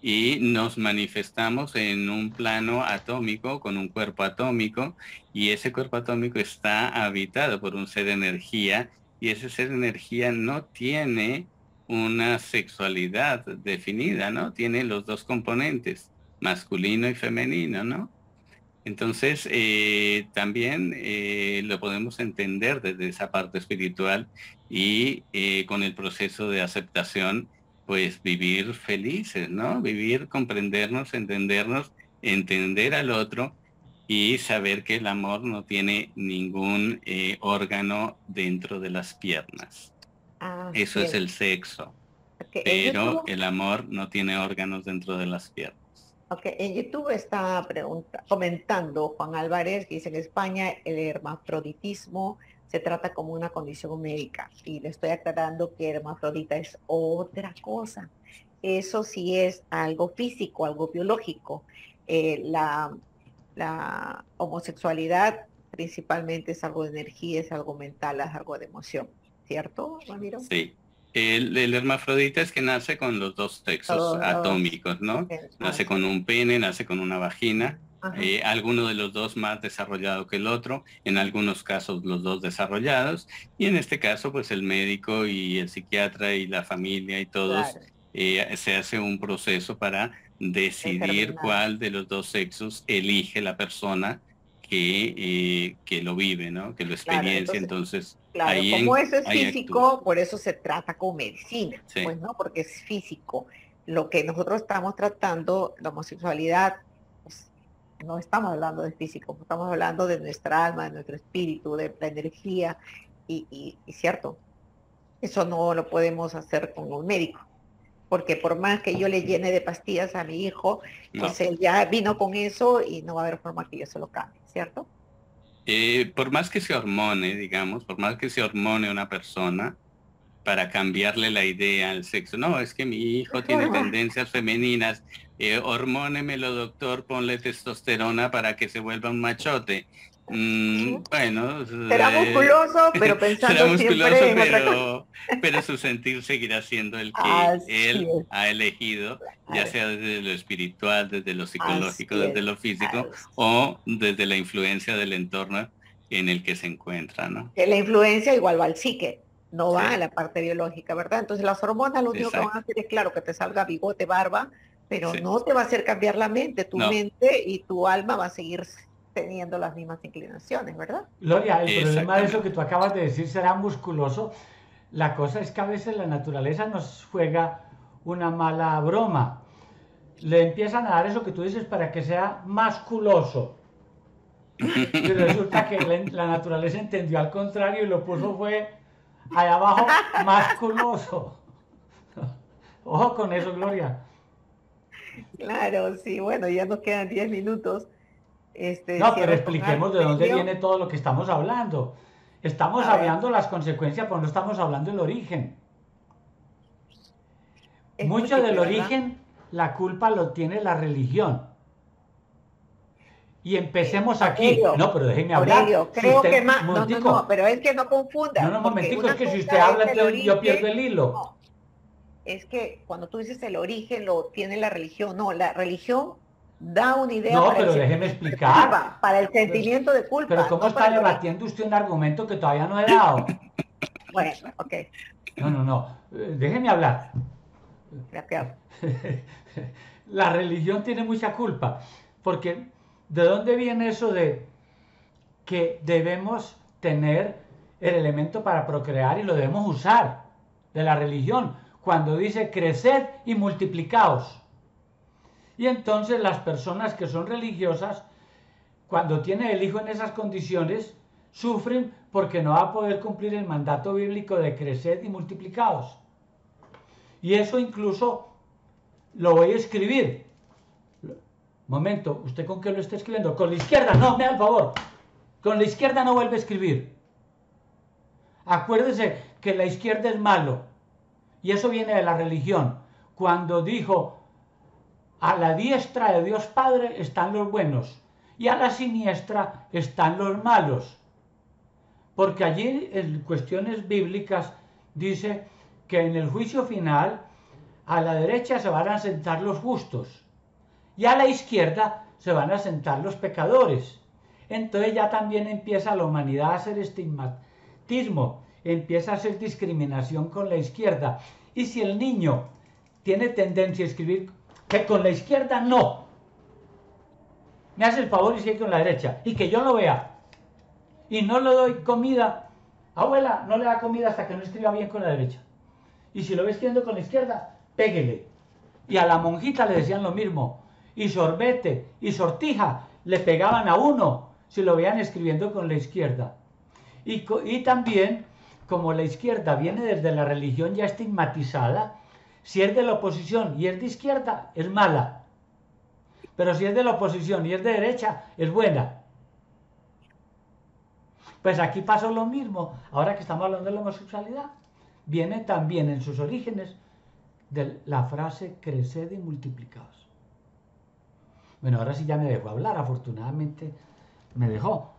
y nos manifestamos en un plano atómico con un cuerpo atómico, y ese cuerpo atómico está habitado por un ser de energía, y ese ser de energía no tiene una sexualidad definida, ¿no? Tiene los dos componentes, masculino y femenino, ¿no? Entonces, también lo podemos entender desde esa parte espiritual y con el proceso de aceptación, pues vivir felices, ¿no? Vivir, comprendernos, entendernos, entender al otro y saber que el amor no tiene ningún órgano dentro de las piernas. Ah, eso bien. Es el sexo, okay. Pero el amor no tiene órganos dentro de las piernas. Ok, en YouTube está comentando Juan Álvarez, que dice en España el hermafroditismo se trata como una condición médica, y le estoy aclarando que hermafrodita es otra cosa. Eso sí es algo físico, algo biológico. La homosexualidad principalmente es algo de energía, es algo mental, es algo de emoción. ¿Cierto, Ramiro? Sí. El hermafrodita es que nace con los dos sexos atómicos, ¿no? Okay. Nace con un pene, nace con una vagina. Alguno de los dos más desarrollado que el otro, en algunos casos los dos desarrollados, y en este caso pues el médico y el psiquiatra y la familia y todos, claro. Se hace un proceso para decidir cuál de los dos sexos elige la persona que lo vive, ¿no? Que lo experiencia. Claro, entonces claro, ahí como eso es físico, actúa. Por eso se trata con medicina, sí. Pues no, porque es físico. Lo que nosotros estamos tratando, la homosexualidad, no estamos hablando de físico, estamos hablando de nuestra alma, de nuestro espíritu, de la energía, y cierto, eso no lo podemos hacer con un médico, porque por más que yo le llene de pastillas a mi hijo, no. Pues él ya vino con eso y no va a haber forma que yo se lo cambie, ¿cierto? Por más que se hormone, digamos, por más que se hormone una persona, para cambiarle la idea al sexo. No, es que mi hijo tiene tendencias femeninas. Hormónemelo, doctor, ponle testosterona para que se vuelva un machote. Bueno. Será musculoso, pero pensando será musculoso, siempre en pero su sentir seguirá siendo el que él ha elegido, ya sea desde lo espiritual, desde lo psicológico, desde lo físico, o desde la influencia del entorno en el que se encuentra, ¿no? La influencia igual va al psique. No va, sí, a la parte biológica, ¿verdad? Entonces las hormonas lo único que van a hacer es, claro, que te salga bigote, barba, pero sí, no te va a hacer cambiar la mente. Tu mente y tu alma va a seguir teniendo las mismas inclinaciones, ¿verdad? Gloria, el problema de eso que tú acabas de decir, será musculoso. La cosa es que a veces la naturaleza nos juega una mala broma. Le empiezan a dar eso que tú dices para que sea más culoso. Y resulta que la naturaleza entendió al contrario y lo puso fue allá abajo más culoso. Ojo con eso, Gloria. Claro, sí, bueno, ya nos quedan 10 minutos. No, pero expliquemos de dónde viene todo lo que estamos hablando. Estamos hablando las consecuencias, pero no estamos hablando del origen. Mucho del origen, la culpa lo tiene la religión. Y empecemos aquí. Aurelio, no, pero déjenme hablar. Aurelio, creo que más. No, pero es que no confunda. No, momentico, es que si usted habla, yo pierdo el hilo. No, es que cuando tú dices el origen lo tiene la religión. No, la religión da una idea. No, pero déjeme explicar. Culpa, para el sentimiento de culpa. Pero ¿cómo está debatiendo usted un argumento que todavía no he dado? Bueno, ok. No. Déjeme hablar. Gracias. La religión tiene mucha culpa. Porque... ¿de dónde viene eso de que debemos tener el elemento para procrear y lo debemos usar? De la religión, cuando dice creced y multiplicaos. Y entonces las personas que son religiosas, cuando tienen el hijo en esas condiciones, sufren porque no va a poder cumplir el mandato bíblico de creced y multiplicaos. Y eso incluso lo voy a escribir. Momento, ¿usted con qué lo está escribiendo? Con la izquierda, no, me da el favor. Con la izquierda no vuelve a escribir. Acuérdese que la izquierda es malo. Y eso viene de la religión. Cuando dijo, a la diestra de Dios Padre están los buenos. Y a la siniestra están los malos. Porque allí en cuestiones bíblicas dice que en el juicio final a la derecha se van a sentar los justos. Y a la izquierda se van a sentar los pecadores. Entonces ya también empieza la humanidad a hacer estigmatismo, empieza a hacer discriminación con la izquierda. Y si el niño tiene tendencia a escribir que con la izquierda no, me hace el favor y sigue con la derecha, y que yo lo vea, y no le doy comida, abuela, no le da comida hasta que no escriba bien con la derecha. Y si lo ve escribiendo con la izquierda, péguele. Y a la monjita le decían lo mismo. Y sorbete y sortija le pegaban a uno si lo veían escribiendo con la izquierda. Y también, como la izquierda viene desde la religión ya estigmatizada, si es de la oposición y es de izquierda, es mala. Pero si es de la oposición y es de derecha, es buena. Pues aquí pasó lo mismo. Ahora que estamos hablando de la homosexualidad, viene también en sus orígenes de la frase creced y multiplicaos. Bueno, ahora sí ya me dejó hablar, afortunadamente me dejó.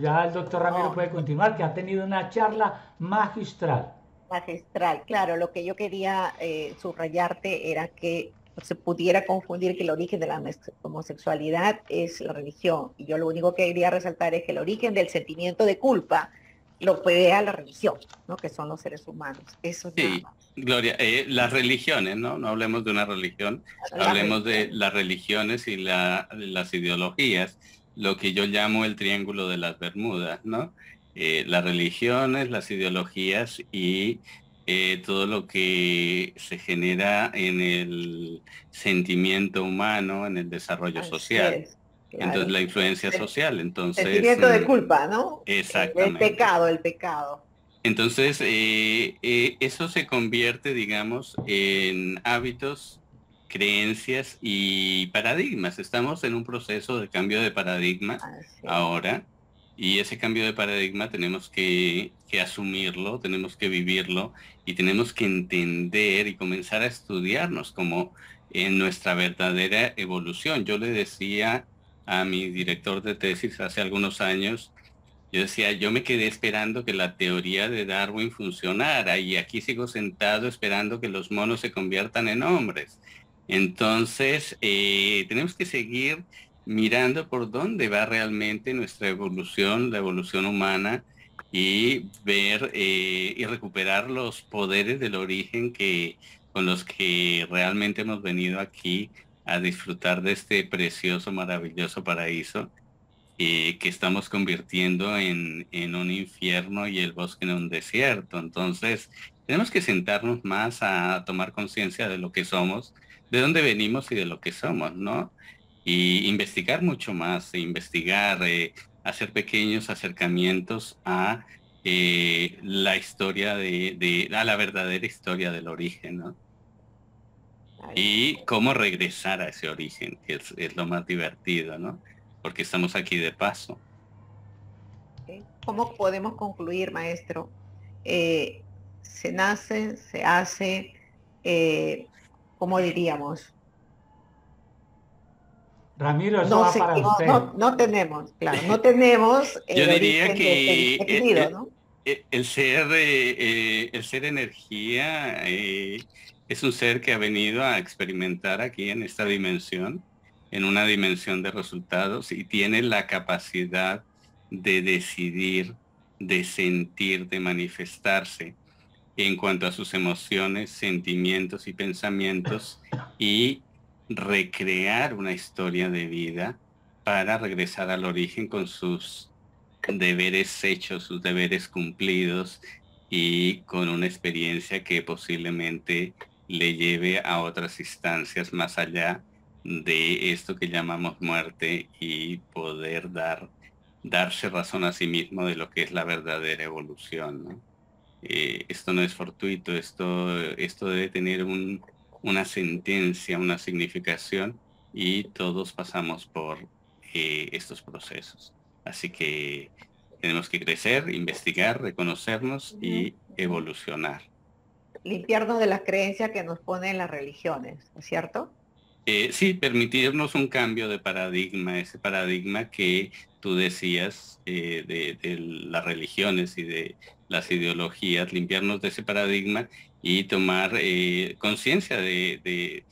Ya el doctor Ramiro puede continuar, que ha tenido una charla magistral. Magistral, claro, lo que yo quería subrayarte era que se pudiera confundir que el origen de la homosexualidad es la religión. Y yo lo único que quería resaltar es que el origen del sentimiento de culpa lo provee la religión, ¿no? Que son los seres humanos. Eso sí, Gloria, las religiones, ¿no? No hablemos de una religión, hablemos de las religiones y las ideologías, lo que yo llamo el triángulo de las Bermudas, ¿no? Las religiones, las ideologías y todo lo que se genera en el sentimiento humano, en el desarrollo social. Así es. Claro. Entonces la influencia social, entonces... El sentimiento de culpa, ¿no? Exactamente. El pecado, el pecado. Entonces eso se convierte, digamos, en hábitos, creencias y paradigmas. Estamos en un proceso de cambio de paradigma ahora, y ese cambio de paradigma tenemos que asumirlo, tenemos que vivirlo y tenemos que entender y comenzar a estudiarnos como en nuestra verdadera evolución. Yo le decía... a mi director de tesis hace algunos años, yo decía, yo me quedé esperando que la teoría de Darwin funcionara y aquí sigo sentado esperando que los monos se conviertan en hombres. Entonces, tenemos que seguir mirando por dónde va realmente nuestra evolución, la evolución humana, y ver y recuperar los poderes del origen con los que realmente hemos venido aquí a disfrutar de este precioso, maravilloso paraíso que estamos convirtiendo en un infierno y el bosque en un desierto. Entonces, tenemos que sentarnos más a tomar conciencia de lo que somos, de dónde venimos y de lo que somos, ¿no? Y investigar mucho más, investigar, hacer pequeños acercamientos a la historia a la verdadera historia del origen, ¿no? Y cómo regresar a ese origen, que es lo más divertido, ¿no? Porque estamos aquí de paso. ¿Cómo podemos concluir, maestro? Se nace, se hace, ¿cómo diríamos? Ramiro, eso va para usted. No tenemos, claro, no tenemos. Yo diría que el ser energía es un ser que ha venido a experimentar aquí en esta dimensión, en una dimensión de resultados, y tiene la capacidad de decidir, de sentir, de manifestarse en cuanto a sus emociones, sentimientos y pensamientos, y recrear una historia de vida para regresar al origen con sus deberes hechos, sus deberes cumplidos, y con una experiencia que posiblemente le lleve a otras instancias más allá de esto que llamamos muerte, y poder darse razón a sí mismo de lo que es la verdadera evolución, ¿no? Esto no es fortuito, esto debe tener una sentencia, una significación, y todos pasamos por estos procesos. Así que tenemos que crecer, investigar, reconocernos y evolucionar. Limpiarnos de las creencias que nos ponen las religiones, ¿no es cierto? Sí, permitirnos un cambio de paradigma, ese paradigma que tú decías de las religiones y de las ideologías, limpiarnos de ese paradigma y tomar conciencia de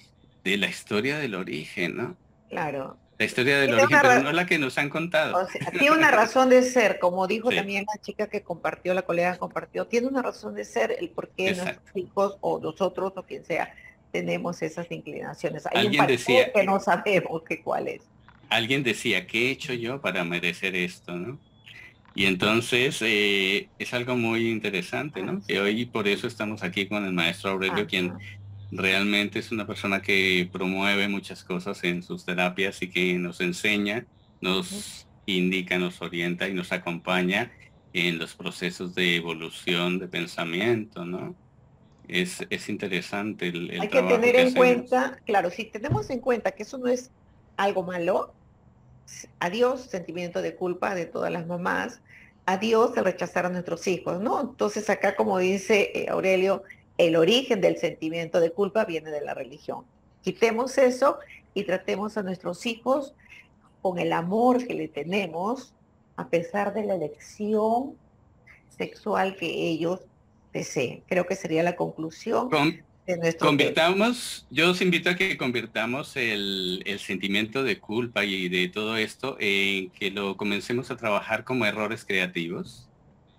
la historia del origen, ¿no? Claro. La historia del origen, pero no la que nos han contado. O sea, tiene una razón de ser, como dijo también la chica que compartió, la colega compartió, tiene una razón de ser el por qué nuestros hijos o nosotros o quien sea tenemos esas inclinaciones. Hay un factor que no sabemos que cuál es. Alguien decía, ¿qué he hecho yo para merecer esto, no? Y entonces es algo muy interesante, ¿no? Y hoy por eso estamos aquí con el maestro Aurelio, quien realmente es una persona que promueve muchas cosas en sus terapias y que nos enseña, nos indica, nos orienta y nos acompaña en los procesos de evolución de pensamiento, ¿no? Es interesante el hay que tener que en cuenta, claro, si tenemos en cuenta que eso no es algo malo, adiós sentimiento de culpa de todas las mamás, adiós el rechazar a nuestros hijos, ¿no? Entonces acá, como dice Aurelio, el origen del sentimiento de culpa viene de la religión. Quitemos eso y tratemos a nuestros hijos con el amor que le tenemos, a pesar de la elección sexual que ellos deseen. Creo que sería la conclusión de nuestro tema. Yo os invito a que convirtamos el sentimiento de culpa y de todo esto en que lo comencemos a trabajar como errores creativos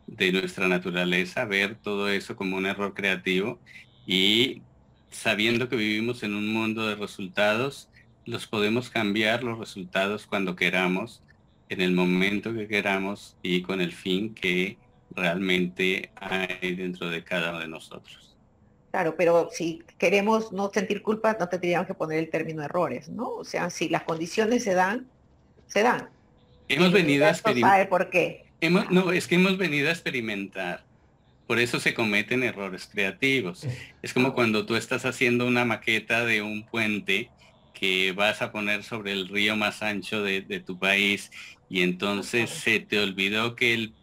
de nuestra naturaleza, ver todo eso como un error creativo, y sabiendo que vivimos en un mundo de resultados, los podemos cambiar los resultados cuando queramos, en el momento que queramos y con el fin que realmente hay dentro de cada uno de nosotros. Claro, pero si queremos no sentir culpa, no tendríamos que poner el término errores, ¿no? O sea, si las condiciones se dan, se dan. Hemos venido a experimentar. ¿Por qué? No, es que hemos venido a experimentar, por eso se cometen errores creativos. Es como cuando tú estás haciendo una maqueta de un puente que vas a poner sobre el río más ancho de tu país, y entonces se te olvidó que el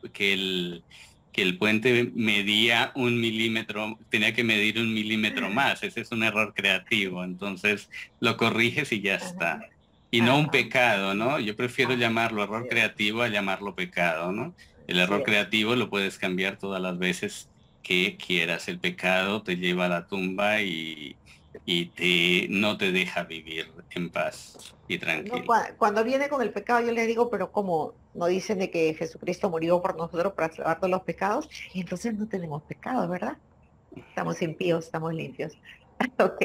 puente medía 1 milímetro, tenía que medir 1 milímetro más. Ese es un error creativo, entonces lo corriges y ya está. Y no un pecado, ¿no? Yo prefiero llamarlo error creativo a llamarlo pecado, ¿no? El error creativo lo puedes cambiar todas las veces que quieras. El pecado te lleva a la tumba y no te deja vivir en paz y tranquilo. No, cuando viene con el pecado, yo le digo, pero como no dicen de que Jesucristo murió por nosotros para salvarnos los pecados, y entonces no tenemos pecado, ¿verdad? Estamos impíos, estamos limpios. Ok.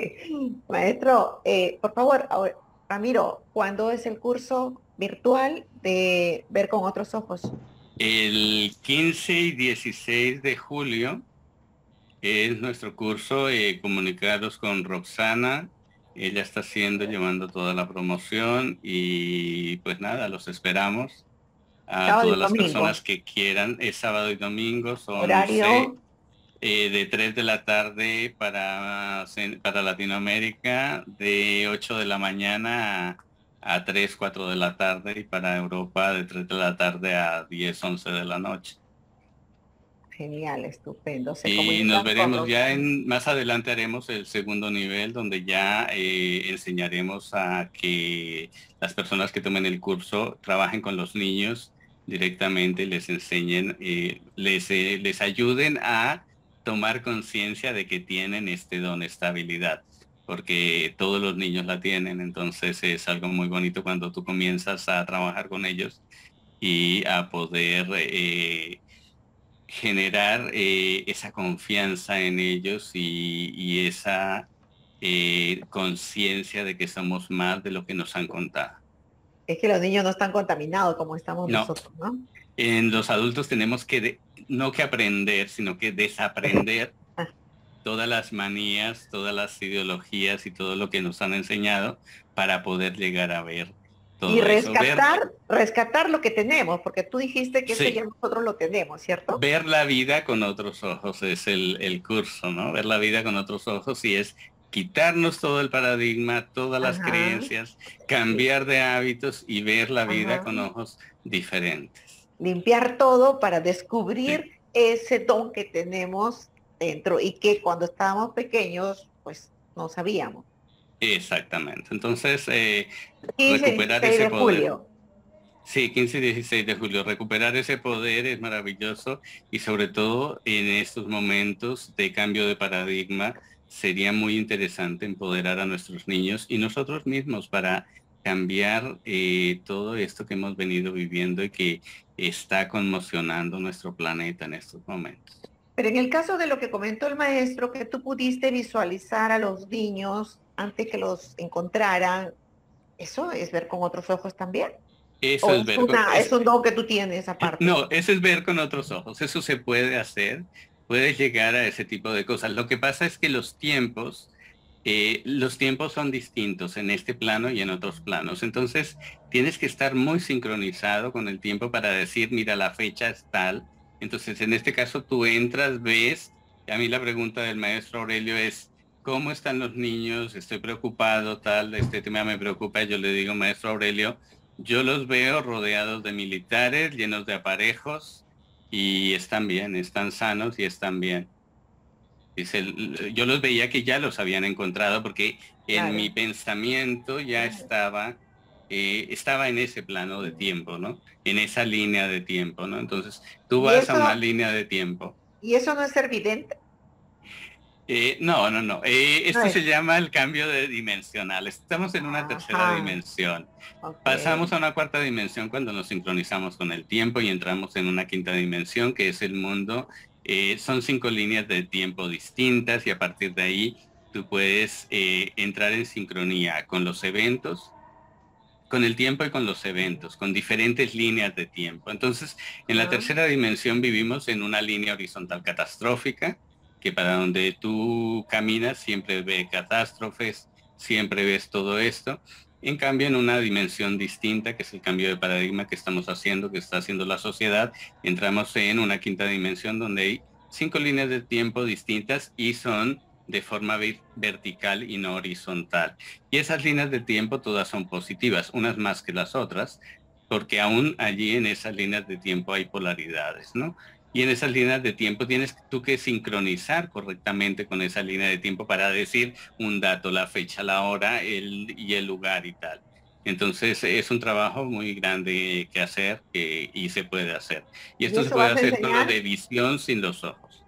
Maestro, por favor, ahora, Ramiro, ¿cuándo es el curso? virtual de ver con otros ojos. El 15 y 16 de julio es nuestro curso Comunicados con Roxana. Ella está llevando toda la promoción y pues nada, los esperamos. A todas las personas que quieran, es sábado y domingo, son horario de 3 de la tarde para Latinoamérica, de 8 de la mañana a 3, 4 de la tarde, y para Europa de 3 de la tarde a 10, 11 de la noche. Genial, estupendo. Y nos veremos ya más adelante haremos el segundo nivel, donde ya enseñaremos a que las personas que tomen el curso trabajen con los niños directamente, les enseñen, les ayuden a tomar conciencia de que tienen este don, esta habilidad, porque todos los niños la tienen. Entonces es algo muy bonito cuando tú comienzas a trabajar con ellos y a poder generar esa confianza en ellos y esa conciencia de que somos más de lo que nos han contado. Es que los niños no están contaminados como estamos nosotros, ¿no? En los adultos tenemos que, no aprender, sino que desaprender todas las manías, todas las ideologías y todo lo que nos han enseñado para poder llegar a ver todo y rescatar lo que tenemos, porque tú dijiste que eso ya nosotros lo tenemos, ¿cierto? Ver la vida con otros ojos es el curso, ¿no? Ver la vida con otros ojos, y es quitarnos todo el paradigma, todas las creencias, cambiar de hábitos y ver la vida con ojos diferentes. Limpiar todo para descubrir ese don que tenemos dentro y que cuando estábamos pequeños, pues no sabíamos. Exactamente. Entonces, recuperar ese poder. Sí, 15 y 16 de julio. Recuperar ese poder es maravilloso, y sobre todo en estos momentos de cambio de paradigma sería muy interesante empoderar a nuestros niños y nosotros mismos para cambiar todo esto que hemos venido viviendo y que está conmocionando nuestro planeta en estos momentos. Pero en el caso de lo que comentó el maestro, que tú pudiste visualizar a los niños antes que los encontraran, ¿eso es ver con otros ojos también? Eso es ver. Es un don que tú tienes aparte. No, eso es ver con otros ojos. Eso se puede hacer. Puedes llegar a ese tipo de cosas. Lo que pasa es que los tiempos son distintos en este plano y en otros planos. Entonces, tienes que estar muy sincronizado con el tiempo para decir, mira, la fecha es tal. Entonces, en este caso, tú entras, ves. A mí la pregunta del maestro Aurelio es, ¿cómo están los niños? Estoy preocupado, tal, este tema me preocupa. Yo le digo, maestro Aurelio, yo los veo rodeados de militares, llenos de aparejos, y están bien, están sanos y están bien. Dice, yo los veía que ya los habían encontrado, porque en mi pensamiento ya estaba en ese plano de tiempo, ¿no? En esa línea de tiempo, ¿no? Entonces, tú vas a una línea de tiempo. ¿Y eso no es ser vidente? No. Esto se llama el cambio de dimensional. Estamos en una tercera dimensión. Pasamos a una cuarta dimensión cuando nos sincronizamos con el tiempo y entramos en una quinta dimensión, que es el mundo. Son 5 líneas de tiempo distintas, y a partir de ahí tú puedes entrar en sincronía con los eventos, con el tiempo y con los eventos, con diferentes líneas de tiempo. Entonces, en la tercera dimensión vivimos en una línea horizontal catastrófica, que para donde tú caminas siempre ves catástrofes, siempre ves todo esto. En cambio, en una dimensión distinta, que es el cambio de paradigma que estamos haciendo, que está haciendo la sociedad, entramos en una quinta dimensión donde hay 5 líneas de tiempo distintas y son de forma vertical y no horizontal. Y esas líneas de tiempo todas son positivas, unas más que las otras, porque aún allí en esas líneas de tiempo hay polaridades, ¿no? Y en esas líneas de tiempo tienes tú que sincronizar correctamente con esa línea de tiempo para decir un dato, la fecha, la hora y el lugar y tal. Entonces es un trabajo muy grande que hacer y se puede hacer. Y esto se puede hacer todo de visión sin los ojos.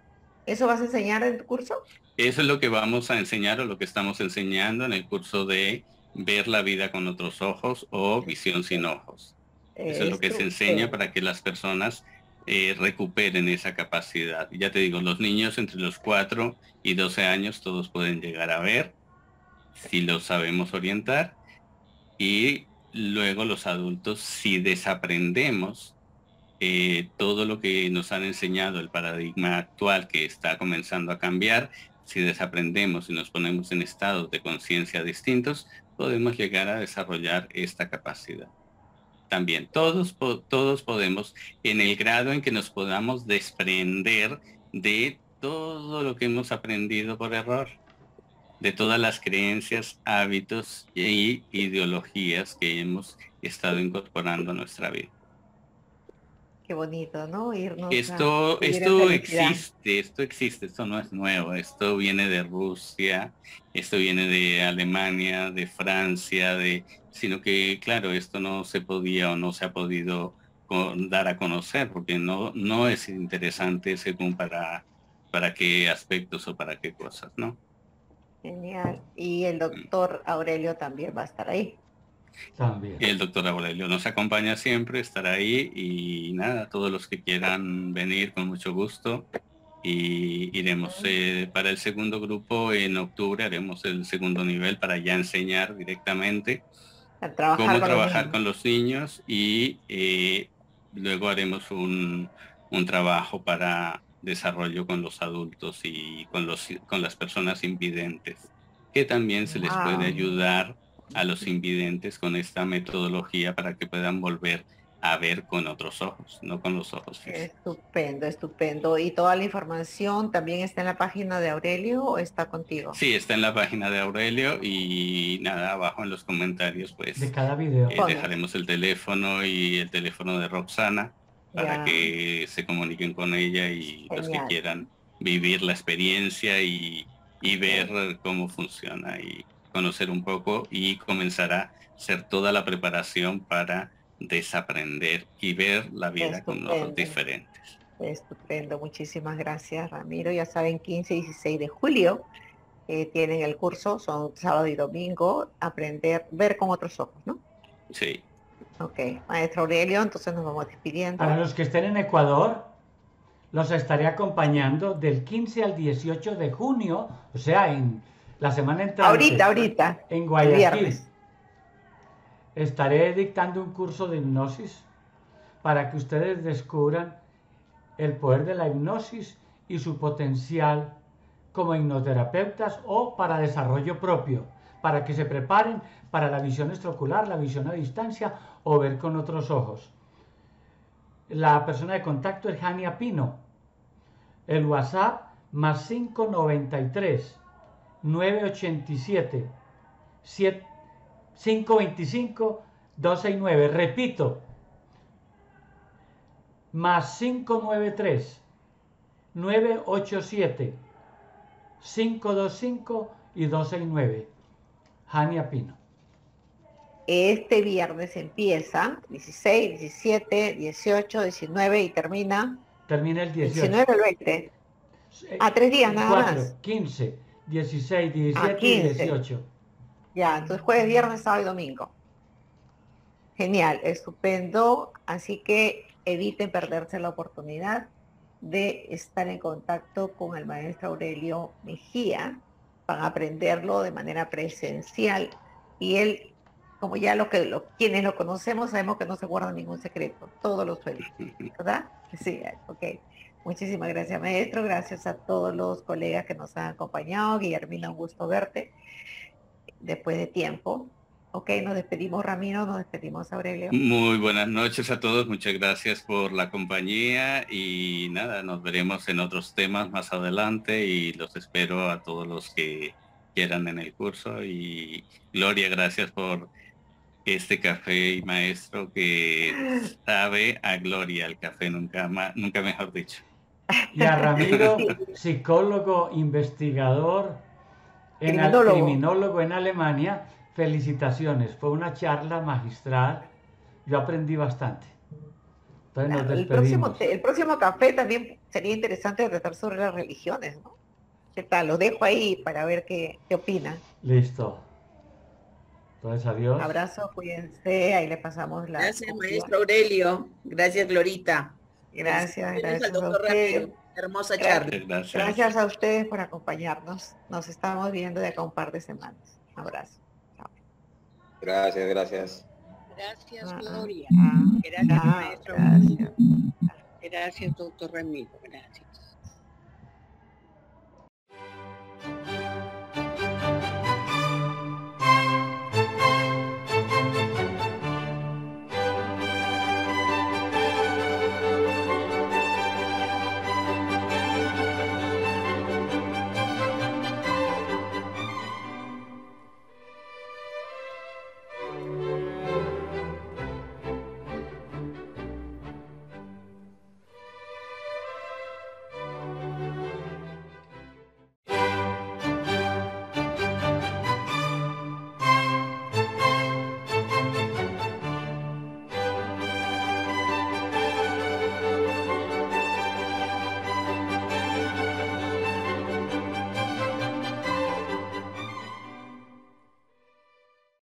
¿Eso vas a enseñar en tu curso? Eso es lo que vamos a enseñar, o lo que estamos enseñando en el curso de ver la vida con otros ojos o visión sin ojos. Eso es lo que se enseña para que las personas recuperen esa capacidad. Ya te digo, los niños entre los 4 y 12 años todos pueden llegar a ver si los sabemos orientar, y luego los adultos, si desaprendemos todo lo que nos han enseñado, el paradigma actual que está comenzando a cambiar, si desaprendemos y nos ponemos en estados de conciencia distintos, podemos llegar a desarrollar esta capacidad. También todos podemos, en el grado en que nos podamos desprender de todo lo que hemos aprendido por error, de todas las creencias, hábitos e ideologías que hemos estado incorporando a nuestra vida. Qué bonito, ¿no? Irnos esto existe, esto no es nuevo, esto viene de Rusia, esto viene de Alemania, de Francia, sino que, claro, esto no se podía o no se ha podido dar a conocer, porque no es interesante según para qué aspectos o para qué cosas, ¿no? Genial. Y el doctor Aurelio también va a estar ahí. También. El doctor Aurelio nos acompaña siempre, estará ahí, y nada, todos los que quieran venir con mucho gusto, y iremos para el segundo grupo en octubre, haremos el segundo nivel para ya enseñar directamente cómo trabajar con los niños y luego haremos un trabajo para desarrollo con los adultos y con las personas invidentes, que también se les puede ayudar a los invidentes con esta metodología para que puedan volver a ver con otros ojos, no con los ojos físicos. Estupendo, estupendo. ¿Y toda la información también está en la página de Aurelio o está contigo? Sí, está en la página de Aurelio, y nada, abajo en los comentarios pues de cada video dejaremos el teléfono y el teléfono de Roxana para que se comuniquen con ella, y los que quieran vivir la experiencia y ver cómo funciona y conocer un poco, y comenzará a hacer toda la preparación para desaprender y ver la vida con ojos diferentes. Estupendo, muchísimas gracias, Ramiro. Ya saben, 15 y 16 de julio tienen el curso, son sábado y domingo, aprender, ver con otros ojos, ¿no? Sí. Ok, maestro Aurelio, entonces nos vamos despidiendo. Para los que estén en Ecuador, los estaré acompañando del 15 al 18 de junio, o sea, en la semana entrante. Ahorita. En Guayaquil. Viernes. Estaré dictando un curso de hipnosis para que ustedes descubran el poder de la hipnosis y su potencial como hipnoterapeutas o para desarrollo propio, para que se preparen para la visión extraocular, la visión a distancia o ver con otros ojos. La persona de contacto es Jania Pino. El WhatsApp más 593-987-525-269. Repito, más 593-987-525-269. Jania Pino. Este viernes empieza 16, 17, 18, 19 y termina. Termina el 18. 19 o 20. A 3 días nada más. 15, 16, 17 y 18. Ya, entonces jueves, viernes, sábado y domingo. Genial, estupendo. Así que eviten perderse la oportunidad de estar en contacto con el maestro Aurelio Mejía para aprenderlo de manera presencial. Y él, como ya quienes lo conocemos, sabemos que no se guarda ningún secreto. Todo lo suelta, ¿verdad? Sí, ok. Muchísimas gracias, maestro. Gracias a todos los colegas que nos han acompañado. Guillermina, un gusto verte después de tiempo. Ok, nos despedimos, Ramiro, nos despedimos, Aurelio. Muy buenas noches a todos, muchas gracias por la compañía, y nada, nos veremos en otros temas más adelante, y los espero a todos los que quieran en el curso. Y Gloria, gracias por este café, y maestro, que sabe a gloria el café, nunca mejor dicho. Y a Ramiro, psicólogo, investigador, criminólogo en Alemania, felicitaciones. Fue una charla magistral. Yo aprendí bastante. Entonces nos despedimos. El próximo café también sería interesante tratar sobre las religiones, ¿no? ¿Qué tal? Lo dejo ahí para ver qué opinan. Listo. Entonces, adiós. Un abrazo, cuídense. Ahí le pasamos la... Gracias, maestro Aurelio. Gracias, Glorita. Gracias al doctor Ramiro. Hermosa charla. Gracias a ustedes por acompañarnos. Nos estamos viendo de acá un par de semanas. Un abrazo. Chao. Gracias. Gracias, Gloria. Gracias, maestro. Gracias, doctor Ramiro. Gracias.